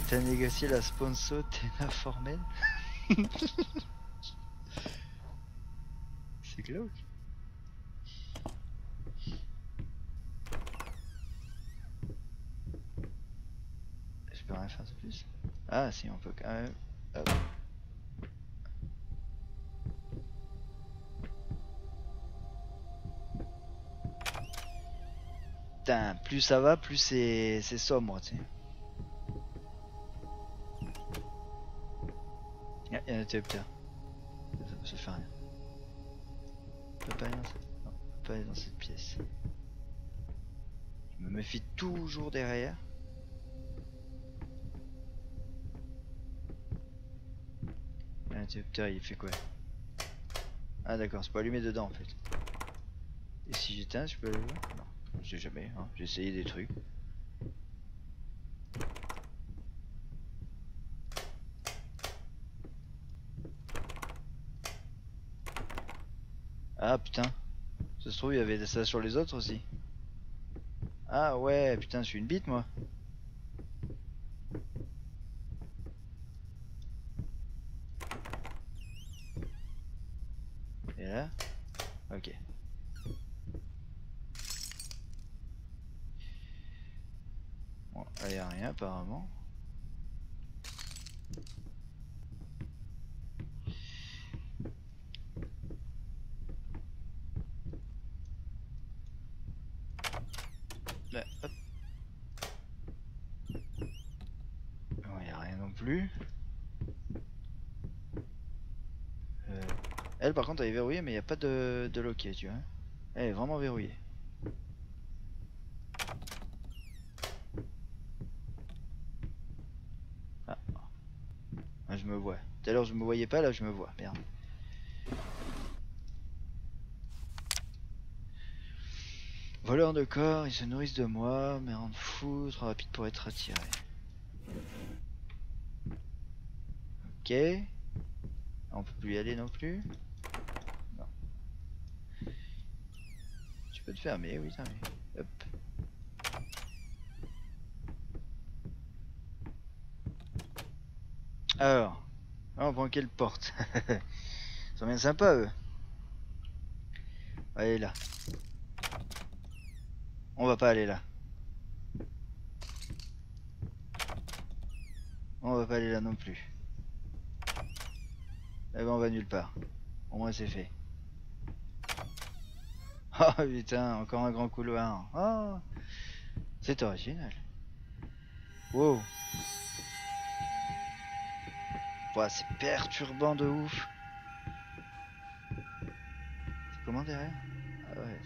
t'as négocié la sponsor, t'es informel. C'est glauque. Je peux rien faire de plus. Ah si, on peut quand même. Hop. Putain, plus ça va, plus c'est sombre, tu sais. Ah, il y en a un interrupteur. Ça fait rien. On peut pas aller dans cette... Non, on peut pas aller dans cette pièce. Je me méfie toujours derrière. L'interrupteur, il fait quoi? Ah d'accord, c'est pas allumé dedans en fait. Et si j'éteins, je peux aller voir? Non, je sais jamais, hein. J'ai essayé des trucs. Ah putain, ça se trouve il y avait ça sur les autres aussi. Ah ouais putain, je suis une bite moi. Et là, ok. Bon, là y a rien apparemment. Elle par contre elle est verrouillée, mais il n'y a pas de, de loquet, tu vois. Elle est vraiment verrouillée. Ah. Là, je me vois. Tout à l'heure je me voyais pas, là je me vois. Merde. Voleurs de corps, ils se nourrissent de moi, mais rendent fou, trop rapide pour être attiré. Ok. On peut plus y aller non plus. Je peux te fermer, oui, fermer. Hop. Alors, on prend quelle porte? Ils sont bien sympas, eux. Allez là. On va pas aller là. On va pas aller là non plus. Eh ben, on va nulle part. Au moins, c'est fait. Oh putain, encore un grand couloir. Oh, c'est original. Wow. Wow, c'est perturbant de ouf. C'est comment derrière? Ah ouais.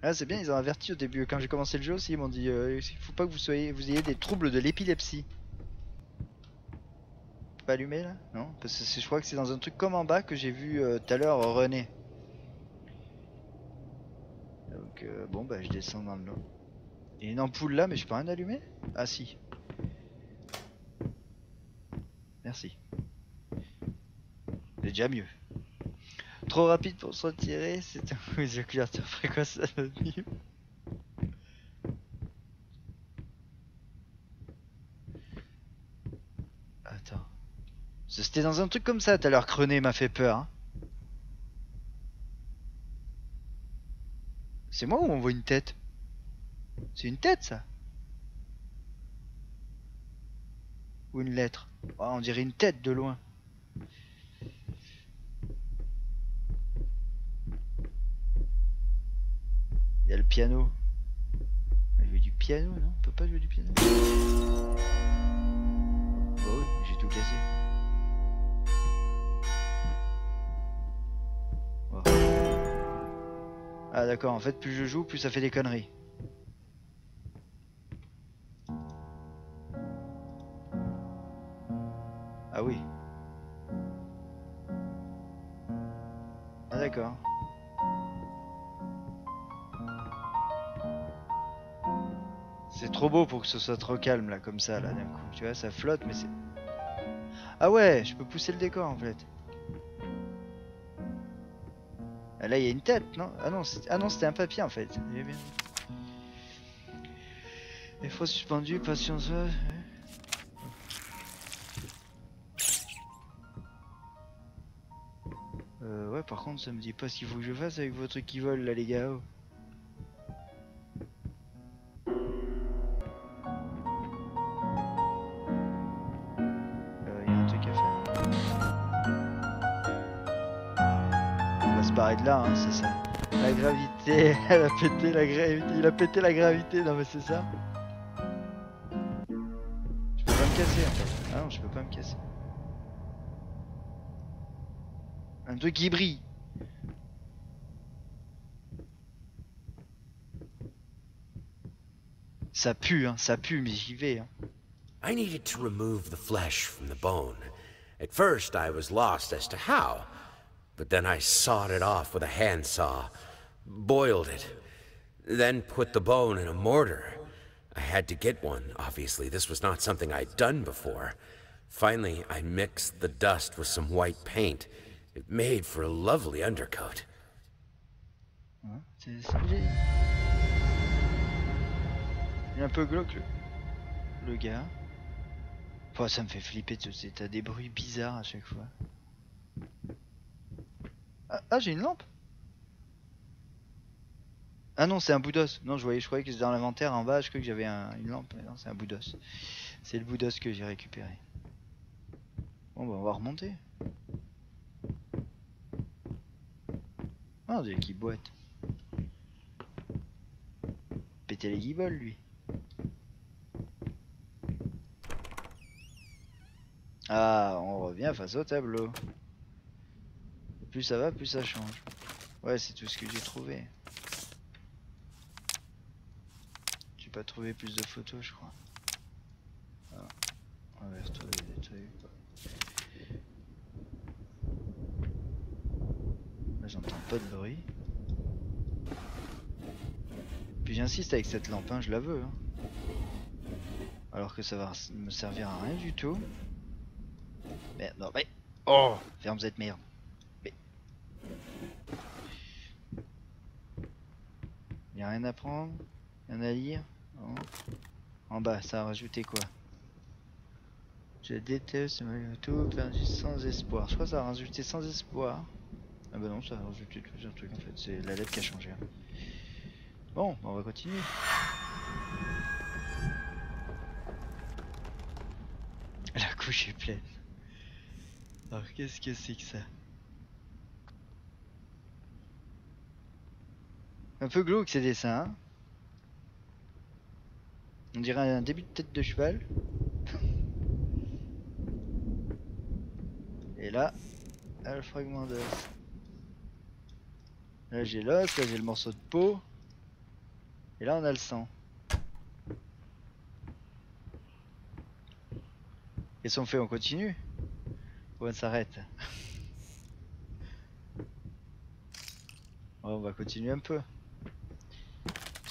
Ah c'est bien, ils ont averti au début. Quand j'ai commencé le jeu aussi, ils m'ont dit euh, il faut pas que vous soyez, vous ayez des troubles de l'épilepsie. Allumé là non, parce que je crois que c'est dans un truc comme en bas que j'ai vu tout à l'heure René. Donc euh, bon bah je descends dans le lot. Il y a une ampoule là mais je peux rien allumer. Ah si. Merci. C'est déjà mieux. Trop rapide pour se retirer, c'est un coup de fréquence anonyme. C'était dans un truc comme ça tout à l'heure, René m'a fait peur. Hein. C'est moi ou on voit une tête? C'est une tête ça? Ou une lettre? Oh, on dirait une tête de loin. Il y a le piano. On a joué du piano, non? On peut pas jouer du piano. Bah oui, j'ai tout cassé. Oh. Ah d'accord, en fait plus je joue, plus ça fait des conneries. Ah oui. Ah d'accord. C'est trop beau pour que ce soit trop calme là, comme ça là d'un coup. Tu vois, ça flotte mais c'est... Ah ouais, je peux pousser le décor en fait. Là il y a une tête, non? Ah non, c'était ah, un papier en fait. J'ai bien... Les fois suspendues, patience... Euh, ouais, par contre ça me dit pas ce qu'il faut que je fasse avec vos trucs qui volent là les gars. Oh. De là, hein, c'est ça. La gravité, elle a pété la gravité, il a pété la gravité, non mais c'est ça. Je peux pas me casser en fait. Ah non, je peux pas me casser. Un truc qui brille. Ça pue, hein, ça pue, mais j'y vais. Hein. I needed to remove the flesh from the bone. At first, I was lost as to how. But then I sawed it off with a handsaw, boiled it, then put the bone in a mortar. I had to get one, obviously. This was not something I'd done before. Finally, I mixed the dust with some white paint. It made for a lovely undercoat. Il est un peu glauque, le, le gars. Enfin, ça me fait flipper, t'as des bruits bizarres à chaque fois. Ah, ah j'ai une lampe. Ah non c'est un bout d'os. Non je voyais, je croyais que c'était dans l'inventaire en bas, je croyais que j'avais un, une lampe, mais non c'est un bout d'os. C'est le bout d'os que j'ai récupéré. Bon bah on va remonter. Ah on dirait qu'il boite. Péter les guibolles lui. Ah on revient face au tableau. Plus ça va, plus ça change. Ouais, c'est tout ce que j'ai trouvé. J'ai pas trouvé plus de photos, je crois. Ah. On va retrouver des trucs. Là, j'entends pas de bruit. Puis j'insiste avec cette lampe, hein, je la veux. Hein. Alors que ça va me servir à rien du tout. Merde, non, mais. Oh, ferme cette merde. Y a rien à prendre, rien à lire. Oh. En bas, ça a rajouté quoi? Je déteste tout, perdu sans espoir. Je crois que ça a rajouté sans espoir. Ah bah non, ça a rajouté plusieurs trucs en fait. C'est la lettre qui a changé. Bon, on va continuer. La couche est pleine. Alors qu'est-ce que c'est que ça? Un peu glauque ces dessins. Hein on dirait un début de tête de cheval. Et là, là le fragment d'os. Là j'ai l'os, là j'ai le morceau de peau. Et là on a le sang. Qu'est-ce qu'on fait? On continue? Ou on s'arrête? On va continuer un peu.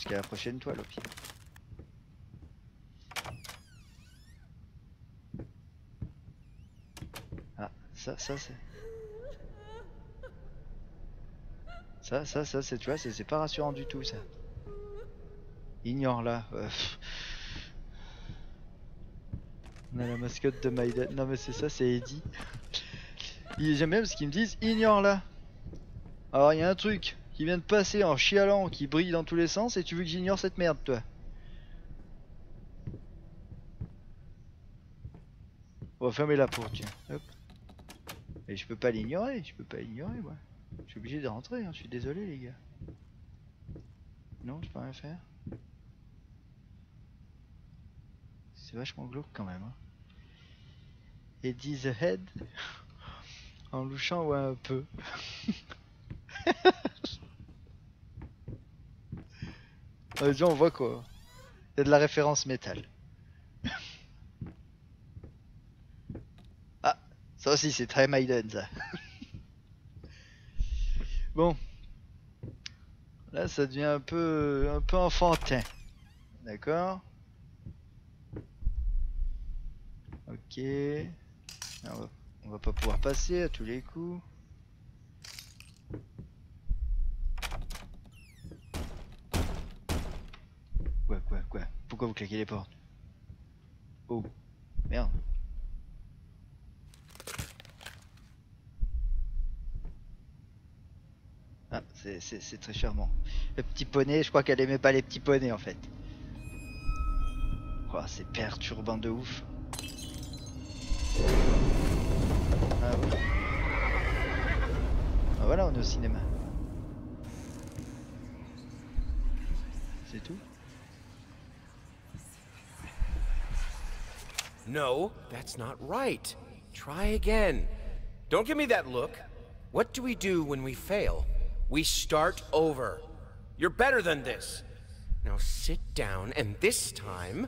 À la prochaine toile au pire. Ah, ça, ça, c'est. Ça, ça, ça, c'est, tu vois, c'est pas rassurant du tout, ça. Ignore-la. Euh... On a la mascotte de My Dead. Non, mais c'est ça, c'est Eddie. J'aime bien parce qu'ils me disent ignore-la. Alors, il y a un truc qui vient de passer en chialant, qui brille dans tous les sens, et tu veux que j'ignore cette merde, toi? On va fermer la porte, tiens. Hop. Et je peux pas l'ignorer, je peux pas l'ignorer, moi. Je suis obligé de rentrer, hein. Je suis désolé, les gars. Non, je peux rien faire. C'est vachement glauque quand même. Hein. Et dit The Head en louchant ouais, un peu. Euh, déjà on voit quoi. Il y a de la référence métal. Ah, ça aussi c'est très Maiden ça. Bon. Là ça devient un peu un peu enfantin. D'accord. Ok. On va, on va pas pouvoir passer à tous les coups. Quoi, quoi, quoi? Pourquoi vous claquez les portes? Oh, merde. Ah, c'est très charmant. Le petit poney, je crois qu'elle aimait pas les petits poneys en fait. Oh, c'est perturbant de ouf. Ah, oui. Ah voilà, on est au cinéma. C'est tout? No, that's not right. Try again. Don't give me that look. What do we do when we fail? We start over. You're better than this. Now sit down, and this time,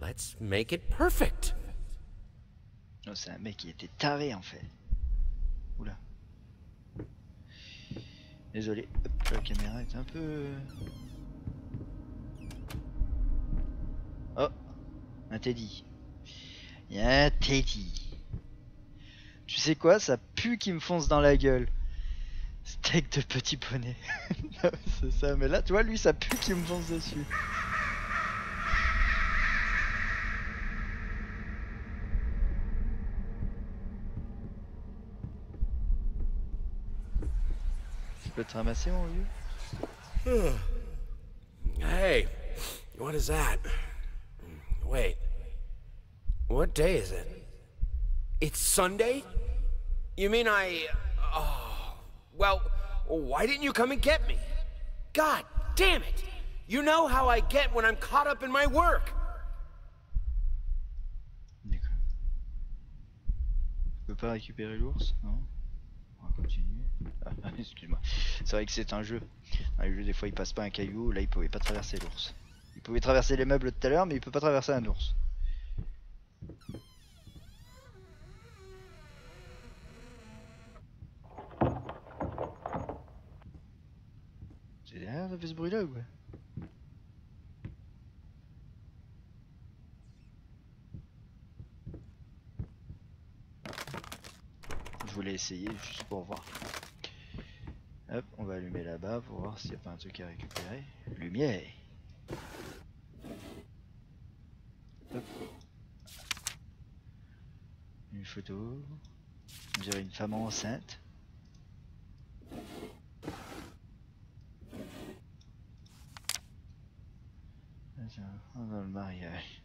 let's make it perfect. Non, c'est un mec qui était taré en fait. Oula. Désolé, hop, la caméra est un peu... Oh, un Teddy. Il y a un Teddy. Tu sais quoi, ça pue qui me fonce dans la gueule. Steak de petit poney. C'est ça, mais là, tu vois, lui, ça pue qui me fonce dessus. Peux te ramasser mon vieux. Hey, what is that? Wait, what day is it? It's Sunday? You mean I... Oh, well, why didn't you come and get me? God damn it! You know how I get when I'm caught up in my work. D'accord. Je peux pas récupérer l'ours, non? On va continuer. Ah, excuse-moi. C'est vrai que c'est un jeu. Dans les jeux, des fois, il passe pas un caillou. Là, il pouvait pas traverser l'ours. Il pouvait traverser les meubles tout à l'heure, mais il peut pas traverser un ours. C'est derrière, ça fait ce bruit-là ou quoi? Je voulais essayer juste pour voir. Hop, on va allumer là-bas pour voir s'il n'y a pas un truc à récupérer. Lumière. Hop. Une photo. On dirait une femme enceinte. Dans le mariage.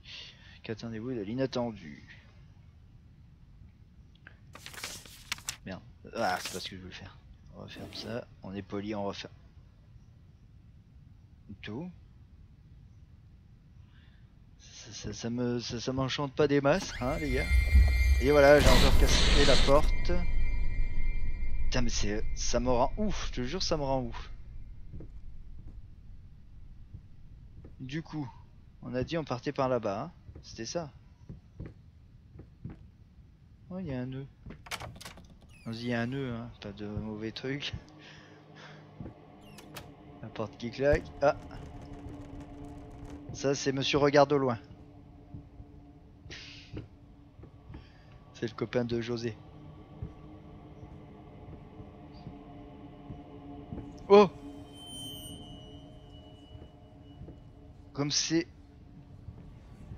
Qu'attendez-vous de l'inattendu? Merde. Ah, c'est pas ce que je voulais faire. On referme ça, on est poli, on referme tout. Ça, ça, ça me ça, ça m'enchante pas des masses, hein les gars. Et voilà, j'ai encore cassé la porte. Putain mais c'est ça me rend ouf, je te jure ça me rend ouf. Du coup, on a dit on partait par là-bas, hein. C'était ça. Oh il y a un nœud. On se dit un nœud, hein, pas de mauvais truc. La porte qui claque. Ah, ça c'est Monsieur Regarde au loin. C'est le copain de José. Oh, comme c'est...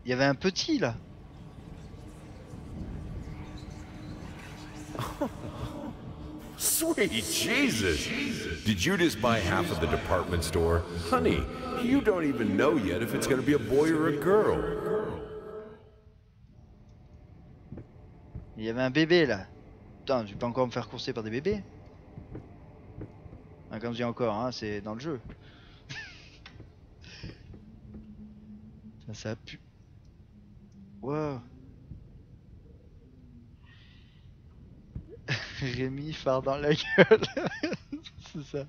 Il y avait un petit là. Sweet Jesus! Did you just buy half of the department store? Honey, you don't even know yet if it's gonna be a boy or a girl. Il y avait un bébé là. Putain, je vais pas encore me faire courser par des bébés. Hein, comme je dis encore, hein, c'est dans le jeu. Ça pue. Wow. Rémi phare dans la gueule. C'est ça.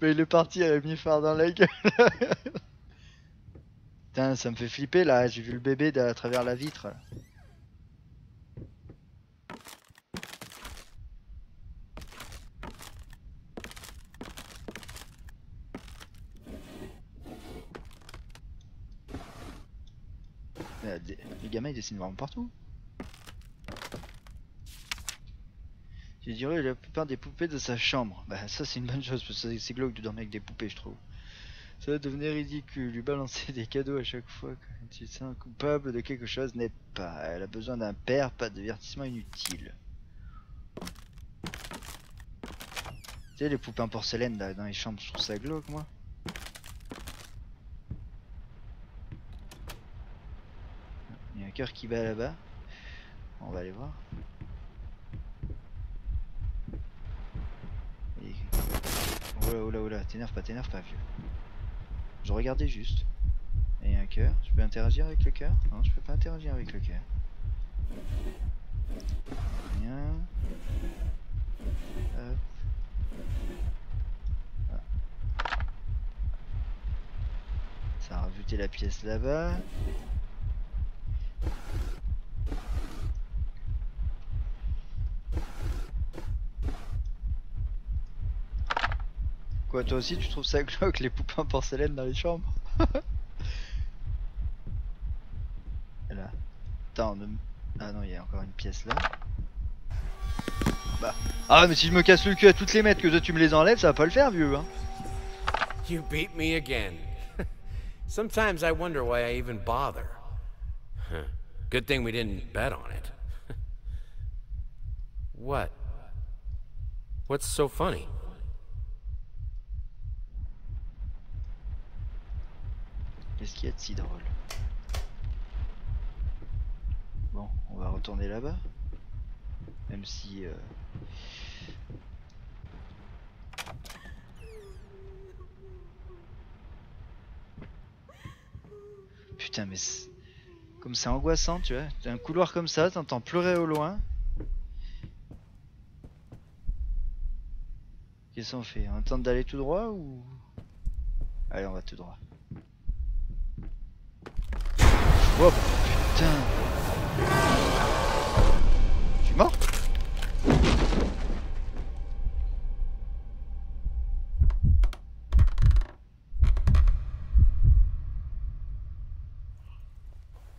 Mais il est parti, Rémi phare dans la gueule. Putain, ça me fait flipper là. J'ai vu le bébé de, à travers la vitre. Là. Les gamins ils dessinent vraiment partout. Je dirais la plupart des poupées de sa chambre. Bah ça c'est une bonne chose parce que c'est glauque de dormir avec des poupées je trouve. Ça va devenir ridicule, lui balancer des cadeaux à chaque fois quand tu te sens coupable de quelque chose n'est pas. Elle a besoin d'un père, pas de divertissement inutile. Tu sais les poupées en porcelaine là, dans les chambres je trouve ça glauque moi. Cœur qui bat là-bas, on va aller voir. Et... Oh là oh là oh là, t'énerve pas, t'énerve pas vieux. Je regardais juste. Et un cœur, je peux interagir avec le cœur? Non, je peux pas interagir avec le cœur. Bien. Hop. Voilà. Ça a rebuté la pièce là-bas. Quoi, toi aussi tu trouves ça glauque les poupées en porcelaine dans les chambres? Là. Attends, on... Ah non, il y a encore une pièce là. Bah. Ah mais si je me casse le cul à toutes les mètres que toi tu me les enlèves, ça va pas le faire vieux hein. You beat me again. Sometimes I wonder why I even bother. Good thing we didn't bet on it. What? What's so funny? Qu'est-ce qu'il y a de si drôle? Bon, on va retourner là-bas. Même si... Euh... Putain, mais... Comme c'est angoissant, tu vois. T'as un couloir comme ça, t'entends pleurer au loin. Qu'est-ce qu'on fait? On tente d'aller tout droit ou... Allez, on va tout droit. Oh putain! Je suis mort?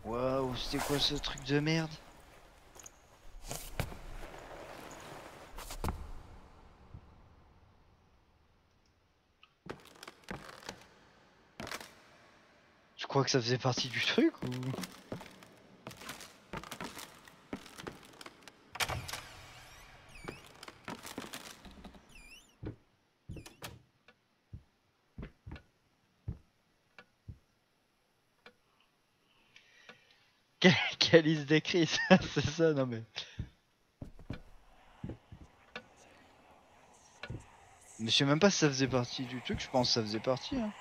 Waouh, c'était quoi ce truc de merde? Je crois que ça faisait partie du truc ou... Quelle, quelle liste d'écrits, ça, c'est ça, non mais... Mais je sais même pas si ça faisait partie du truc, je pense que ça faisait partie hein.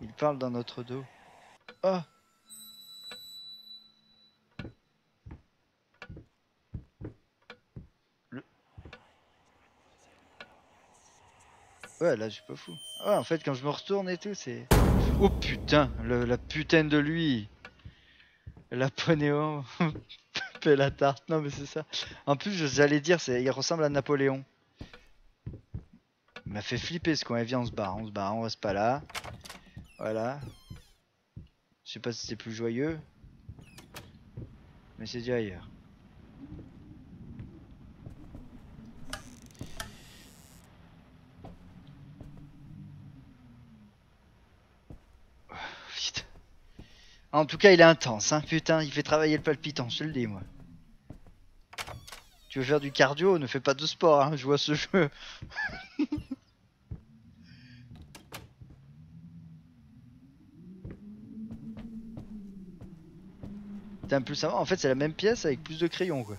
Il parle dans notre dos. Ah. Le... Ouais, là, je suis pas fou. Ah, en fait, quand je me retourne et tout, c'est... Oh putain, le, la putain de lui. La Napoléon. Pépé la tarte. Non, mais c'est ça. En plus, j'allais dire, il ressemble à Napoléon. Il m'a fait flipper ce qu'on a vu. On se barre, on se barre, on reste pas là. Voilà. Je sais pas si c'est plus joyeux. Mais c'est dit ailleurs. Oh, putain. En tout cas il est intense hein putain, il fait travailler le palpitant, je te le dis moi. Tu veux faire du cardio, ne fais pas de sport hein, je vois ce jeu. Plus en fait c'est la même pièce avec plus de crayons quoi.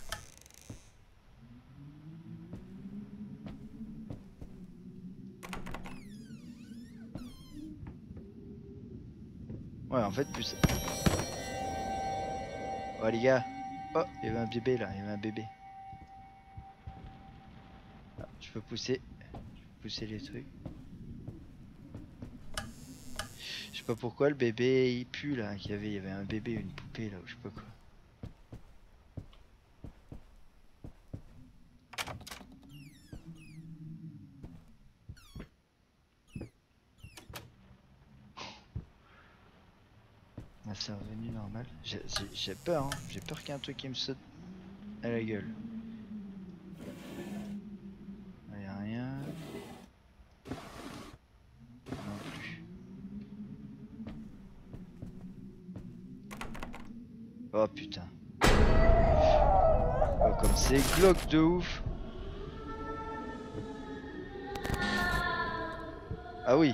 Ouais, en fait, plus. Oh les gars. Oh, il y avait un bébé là, il y avait un bébé. Ah, je peux pousser. Je peux pousser les trucs. Je sais pas pourquoi le bébé il pue là. Qu'il y avait, il y avait un bébé, une poupée là, ou je sais pas quoi. C'est revenu normal. J'ai peur, hein. J'ai peur qu'il y ait un truc qui me saute à la gueule. Il n'y a rien. Non plus. Oh putain. Oh, comme c'est glauque de ouf. Ah oui.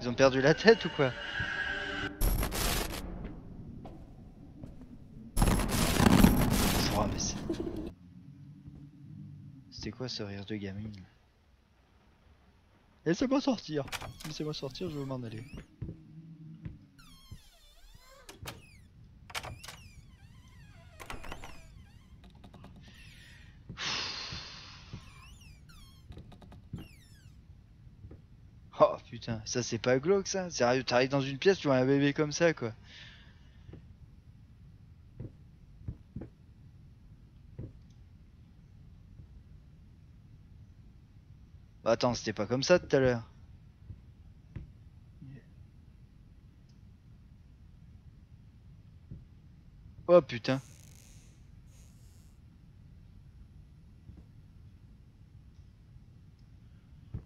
Ils ont perdu la tête ou quoi? C'est quoi ce rire de gamine? Laissez-moi sortir! Laissez-moi sortir, je vais m'en aller. Oh putain, ça c'est pas glauque ça! Sérieux, t'arrives dans une pièce, tu vois un bébé comme ça quoi! Attends, c'était pas comme ça tout à l'heure. Oh putain.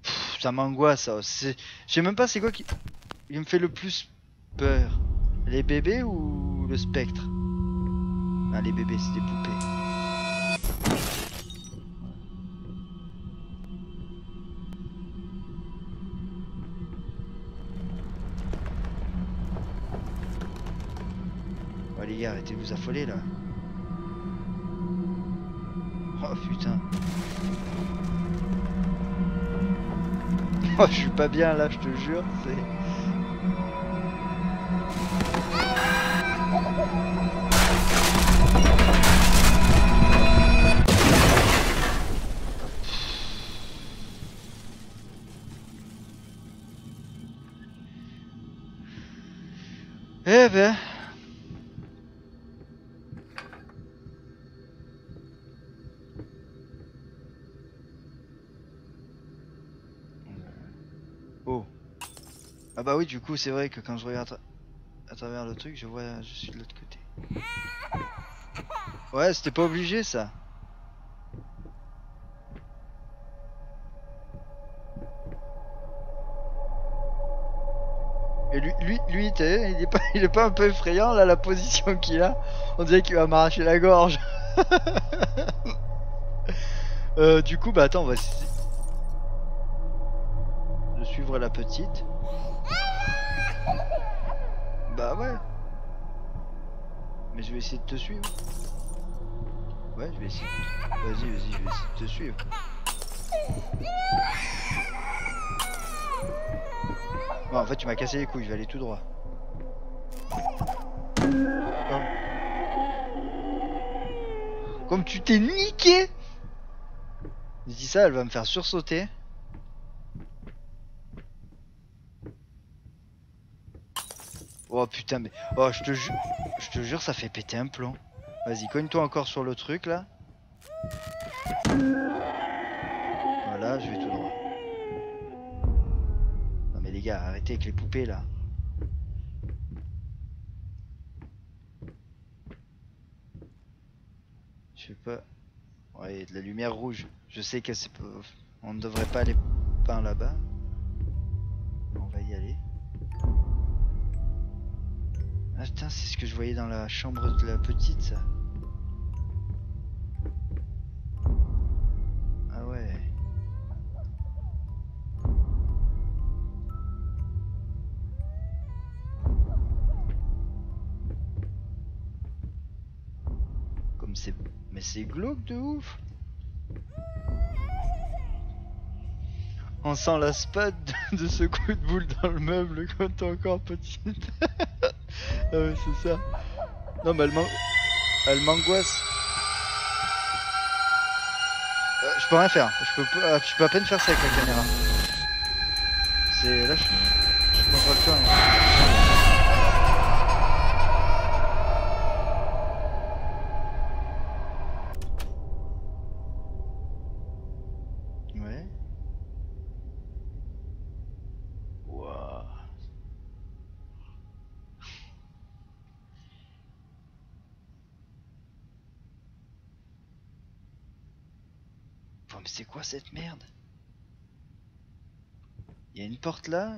Pff, ça m'angoisse ça. Je sais même pas c'est quoi qui... Il me fait le plus peur. Les bébés ou le spectre? Ah les bébés c'est des poupées. Arrêtez de vous affoler là. Oh putain. Oh je suis pas bien là, je te jure, c'est... Eh ben... Ah bah oui du coup c'est vrai que quand je regarde à travers le truc je vois je suis de l'autre côté. Ouais c'était pas obligé ça. Et lui lui lui t'as vu, il est pas il est pas un peu effrayant là la position qu'il a. On dirait qu'il va m'arracher la gorge. euh, du coup bah attends on va de suivre la petite. Bah ouais. Mais je vais essayer de te suivre. Ouais je vais essayer de... Vas-y vas-y je vais essayer de te suivre. Bon en fait tu m'as cassé les couilles, je vais aller tout droit. Comme, Comme tu t'es niqué. Je dis ça elle va me faire sursauter. Oh putain mais... Oh je te jure... Je te jure ça fait péter un plomb. Vas-y cogne-toi encore sur le truc là. Voilà je vais tout droit. Non mais les gars arrêtez avec les poupées là. Je sais pas... Ouais de la lumière rouge. Je sais que c'est pas... On ne devrait pas aller par là-bas. On va y aller. Ah putain c'est ce que je voyais dans la chambre de la petite ça. Ah ouais. Comme c'est... Mais c'est glauque de ouf. On s'en lasse pas de, de ce coup de boule dans le meuble quand t'es encore petite. euh, c'est ça. Non mais elle m'angoisse. Euh, je peux rien faire. Je peux, euh, je peux à peine faire ça avec la caméra. C'est là je, je peux pas faire rien. C'est quoi cette merde? Il y a une porte là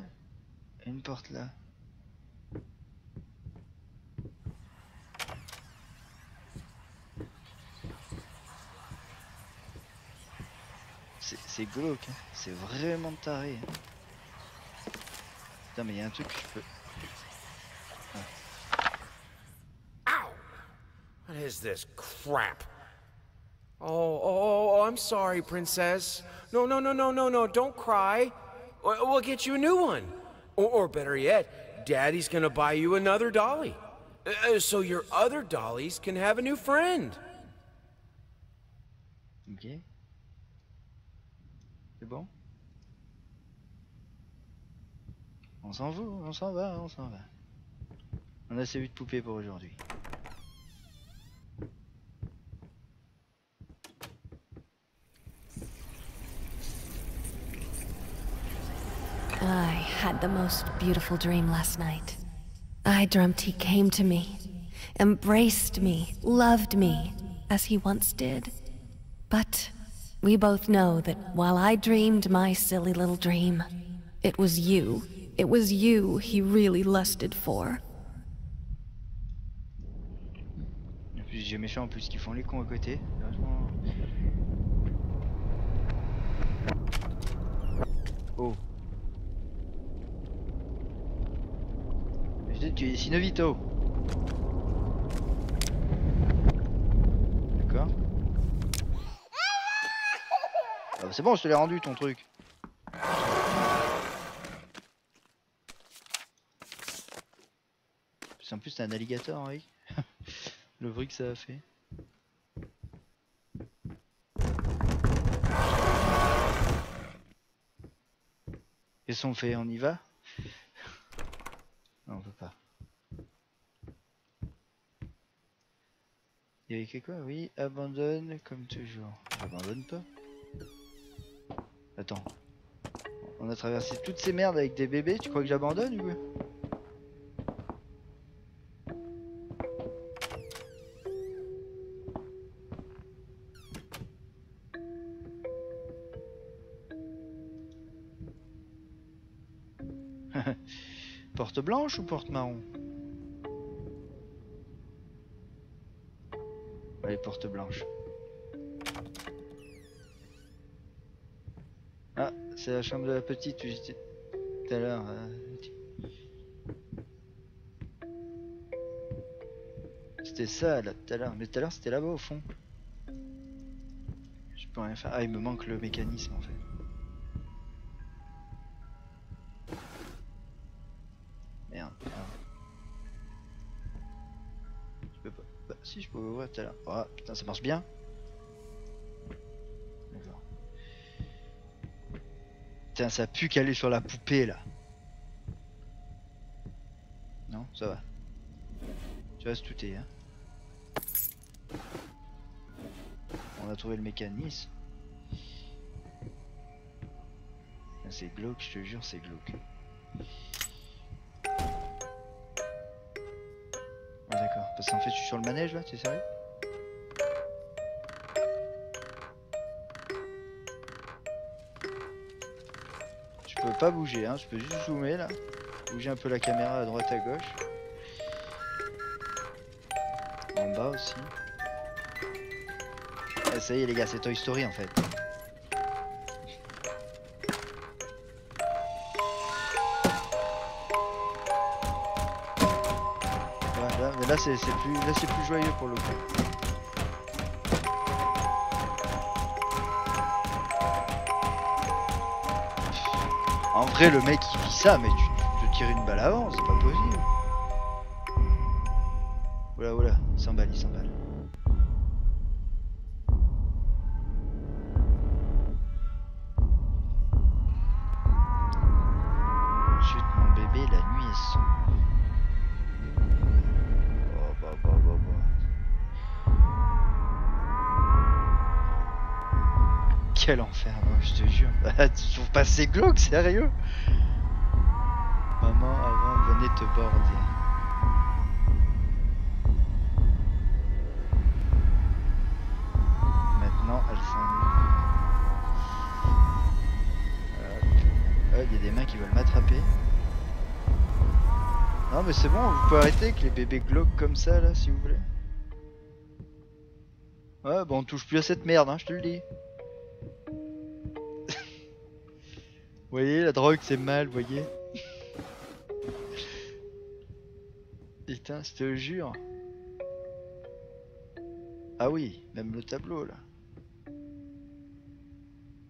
et une porte là. C'est glauque, hein. C'est vraiment taré. Hein. Putain mais il y a un truc que je peux... Ah. What is this crap? Oh, oh, oh, I'm sorry, princess. No, no, no, no, no, no, don't cry. We'll get you a new one. Or, or better yet, Daddy's gonna buy you another dolly. Uh, so your other dollies can have a new friend. Okay. C'est bon? On s'en va, on s'en va, on s'en va. On a assez vu de poupées pour aujourd'hui. I had the most beautiful dream last night. I dreamt he came to me, embraced me, loved me, as he once did. But we both know that while I dreamed my silly little dream, it was you, it was you he really lusted for. J'ai méchant en plus qu'ils font les cons à côté. Oh. Tu es Sinovito. D'accord. Ah, c'est bon, je te l'ai rendu ton truc. En plus, c'est un alligator, oui. Le bruit que ça a fait. Qu'est-ce qu'on fait? On y va? Non, on peut pas. Il y avait quelque quoi? Oui, abandonne comme toujours. J'abandonne pas. Attends. On a traversé toutes ces merdes avec des bébés, tu crois que j'abandonne ou quoi? Porte blanche ou porte marron? Allez, porte blanche. Ah, c'est la chambre de la petite où j'étais tout à l'heure. Euh... C'était ça là tout à l'heure, mais tout à l'heure c'était là-bas au fond. Je peux rien faire. Ah, il me manque le mécanisme en fait. Si je pouvais ouvrir tout à l'heure. Oh putain, ça marche bien. D'accord. Putain, ça pue qu'elle est sur la poupée là. Non, ça va. Tu vas se touter, hein. On a trouvé le mécanisme. C'est glauque, je te jure, c'est glauque. D'accord, parce qu'en fait je suis sur le manège là, t'es sérieux? Je peux pas bouger, hein, je peux juste zoomer là, bouger un peu la caméra à droite à gauche. En bas aussi. Ah, ça y est les gars, c'est Toy Story en fait. Là c'est plus, là c'est plus joyeux pour le coup. En vrai le mec il vit ça mais tu te tires une balle avant, c'est pas possible. Oula, oula, cent balles, il cent balles. Chut, mon bébé, la nuit est sombre. Oh, bah, bah, bah, bah. Quel enfer, moi, je te jure. Tu trouves pas ces glauques, sérieux? Maman, avant, venez te border. Non mais c'est bon, vous pouvez arrêter avec les bébés glauques comme ça là si vous voulez. Ouais bah on touche plus à cette merde hein, je te le dis. Vous voyez la drogue c'est mal, vous voyez. Putain je te jure. Ah oui, même le tableau là.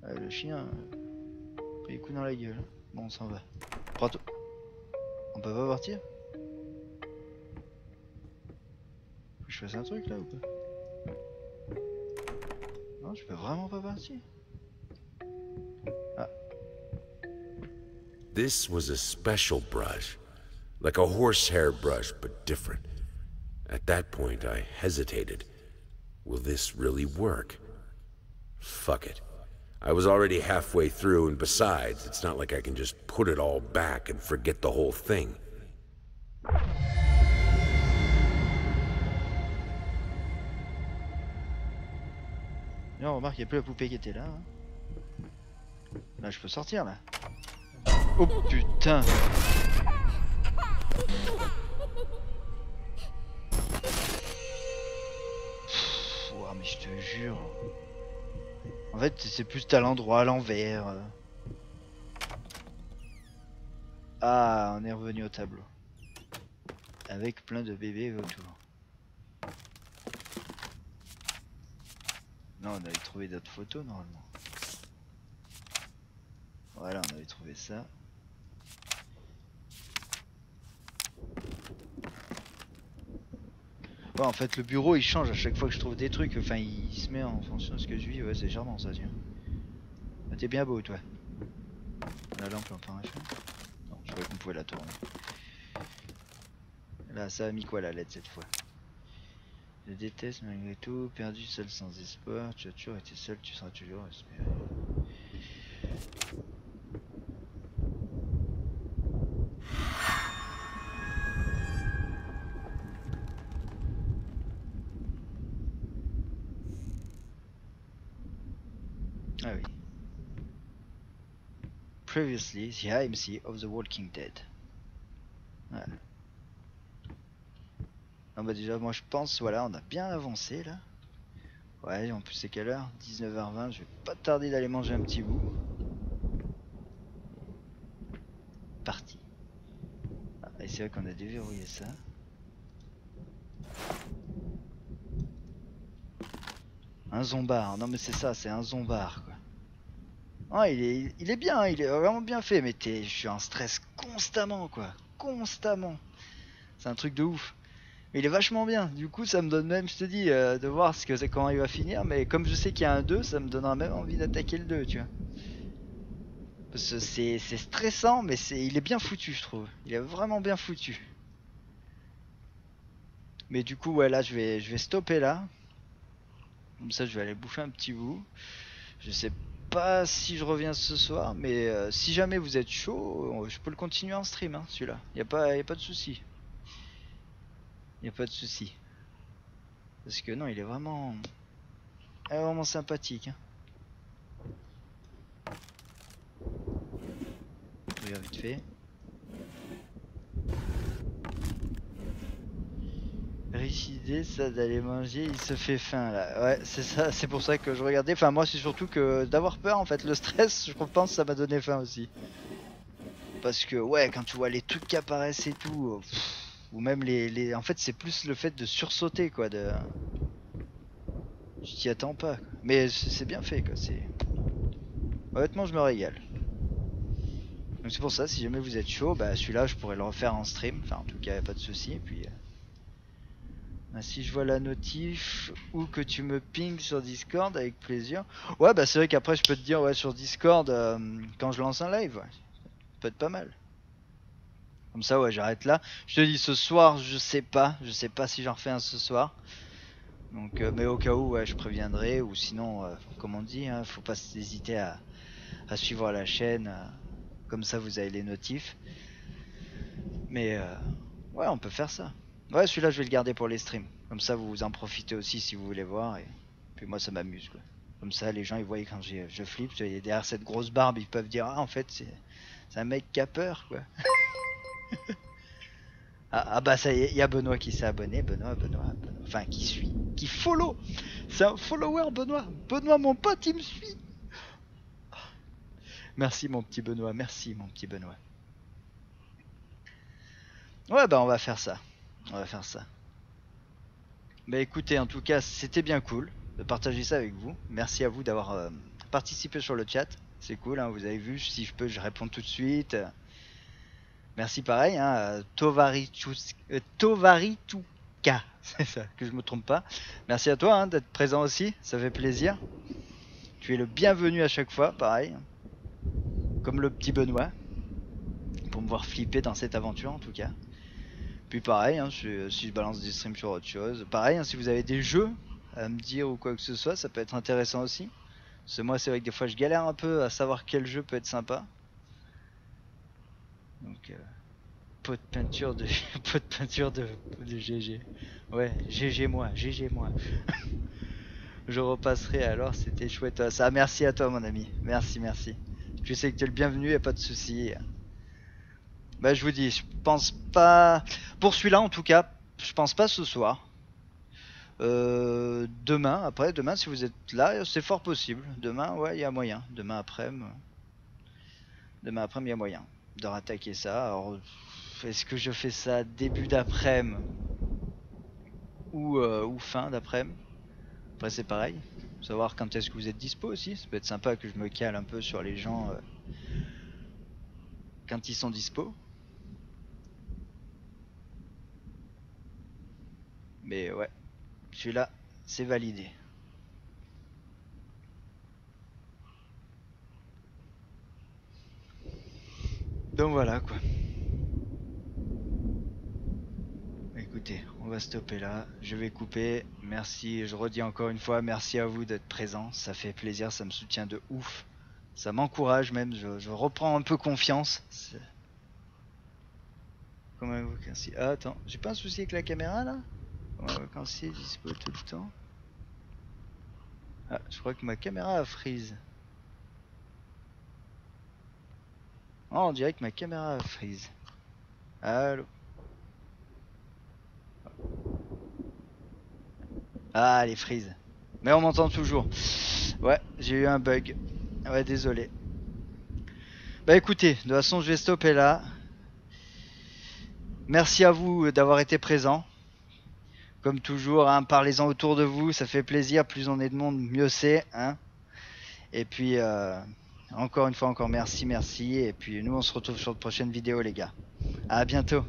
Ah, le chien, pris les coups dans la gueule. Bon on s'en va. Prends-toi. On peut pas partir? Faut que je fasse un truc là ou pas? Non, je peux vraiment pas partir. Ah. This was a special brush, like a horsehair brush, but different. At that point, I hesitated. Will this really work? Fuck it. I was already halfway through, and besides, it's not like I can just put it all back and forget the whole thing. Là, on remarque qu'il n'y a plus la poupée qui était là. Hein. Là, je peux sortir, là. Oh putain! Pff, ouah, mais je te jure. En fait, c'est plus à l'endroit, à l'envers. Ah, on est revenu au tableau. Avec plein de bébés autour. Non, on avait trouvé d'autres photos, normalement. Voilà, on avait trouvé ça. Ouais, en fait le bureau il change à chaque fois que je trouve des trucs, enfin il, il se met en fonction de ce que je vis, ouais c'est charmant ça tiens. Ah, t'es bien beau toi. La lampe on peut rien faire. Non, je croyais qu'on pouvait la tourner. Là ça a mis quoi la L E D cette fois? Je déteste malgré tout, perdu seul sans espoir, tu as toujours été seul, tu seras toujours espéré. Previously, the A M C of the Walking Dead. Voilà. Non bah déjà moi je pense, voilà, on a bien avancé là. Ouais, en plus c'est quelle heure? dix-neuf heures vingt, je vais pas tarder d'aller manger un petit bout. Parti. Ah, et c'est vrai qu'on a déverrouillé ça. Un zombard, non mais c'est ça, c'est un zombard quoi. Ah, il est, il est bien, il est vraiment bien fait, mais je suis en stress constamment quoi, constamment. C'est un truc de ouf. Mais il est vachement bien, du coup ça me donne même, je te dis, euh, de voir ce que, comment il va finir, mais comme je sais qu'il y a un deux, ça me donnera même envie d'attaquer le deux, tu vois. Parce que c'est stressant, mais c'est, il est bien foutu je trouve, il est vraiment bien foutu. Mais du coup ouais là je vais, je vais stopper là, comme ça je vais aller bouffer un petit bout, je sais pas. Pas si je reviens ce soir, mais euh, si jamais vous êtes chaud, je peux le continuer en stream, hein, celui-là. Il n'y a pas, y a pas de souci. Il n'y a pas de souci. Parce que non, il est vraiment, il est vraiment sympathique. Hein. Regarde vite fait. Riche idée ça d'aller manger, il se fait faim là, ouais c'est ça, c'est pour ça que je regardais, enfin moi c'est surtout que d'avoir peur en fait, le stress je pense ça m'a donné faim aussi. Parce que ouais quand tu vois les trucs qui apparaissent et tout, pff, ou même les, les... en fait c'est plus le fait de sursauter quoi, de... Je t'y attends pas, quoi. Mais c'est bien fait quoi, c'est... Honnêtement je me régale. Donc c'est pour ça si jamais vous êtes chaud, bah celui-là je pourrais le refaire en stream, enfin en tout cas y a pas de souci et puis... Si je vois la notif ou que tu me ping sur Discord, avec plaisir. Ouais, bah c'est vrai qu'après je peux te dire, ouais, sur Discord, euh, quand je lance un live, ouais, ça peut être pas mal. Comme ça, ouais, j'arrête là. Je te dis, ce soir, je sais pas. Je sais pas si j'en refais un ce soir. Donc, euh, mais au cas où, ouais, je préviendrai. Ou sinon, euh, comme on dit, hein, faut pas hésiter à, à suivre la chaîne. Euh, comme ça, vous avez les notifs. Mais, euh, ouais, on peut faire ça. Ouais, celui-là je vais le garder pour les streams, comme ça vous en profitez aussi si vous voulez voir, et puis moi ça m'amuse quoi. Comme ça les gens ils voient quand je, je flippe, derrière cette grosse barbe ils peuvent dire ah en fait c'est un mec qui a peur quoi. ah, ah bah ça y est, il y a Benoît qui s'est abonné, Benoît, Benoît, Benoît, enfin qui suit, qui follow, c'est un follower Benoît, Benoît mon pote il me suit. Merci mon petit Benoît, merci mon petit Benoît. Ouais bah on va faire ça. On va faire ça. Bah écoutez, en tout cas, c'était bien cool de partager ça avec vous. Merci à vous d'avoir euh, participé sur le chat. C'est cool, hein, vous avez vu, si je peux, je réponds tout de suite. Merci pareil, hein, Tovari Tovarituka, c'est ça, que je me trompe pas. Merci à toi hein, d'être présent aussi, ça fait plaisir. Tu es le bienvenu à chaque fois, pareil. Comme le petit Benoît. Pour me voir flipper dans cette aventure en tout cas. Puis pareil, hein, je, si je balance des streams sur autre chose, pareil, hein, si vous avez des jeux à me dire ou quoi que ce soit, ça peut être intéressant aussi. Parce que moi, c'est vrai que des fois, je galère un peu à savoir quel jeu peut être sympa. Donc, euh, pot de peinture de, pot de peinture de, de G G. Ouais, G G moi, G G moi. Je repasserai alors, c'était chouette ça. Merci à toi, mon ami. Merci, merci. Je sais que tu es le bienvenu, y a pas de souci. Bah je vous dis, je pense pas, pour celui-là en tout cas, je pense pas ce soir. Euh, demain, après, demain si vous êtes là, c'est fort possible. Demain, ouais, il y a moyen. Demain après, demain après, il y a moyen de rattaquer ça. Alors, est-ce que je fais ça début d'après-midi ou, euh, ou fin d'après-midi? Après c'est pareil, faut savoir quand est-ce que vous êtes dispo aussi. Ça peut être sympa que je me cale un peu sur les gens euh, quand ils sont dispo. Mais ouais, celui-là, c'est validé. Donc voilà quoi. Écoutez, on va stopper là. Je vais couper. Merci, je redis encore une fois, merci à vous d'être présents. Ça fait plaisir, ça me soutient de ouf. Ça m'encourage même, je, je reprends un peu confiance. Comment vous ainsi. Ah, attends, j'ai pas un souci avec la caméra là. Quand c'est dispo tout le temps. Ah, je crois que ma caméra a freeze. Oh, on dirait que ma caméra a freeze. Allô. Ah, elle est freeze. Mais on m'entend toujours. Ouais, j'ai eu un bug. Ouais, désolé. Bah écoutez, de toute façon, je vais stopper là. Merci à vous d'avoir été présents. Comme toujours, hein, parlez-en autour de vous, ça fait plaisir, plus on est de monde, mieux c'est. Hein. Et puis, euh, encore une fois, encore merci, merci. Et puis, nous, on se retrouve sur de prochaines vidéos, les gars. À bientôt.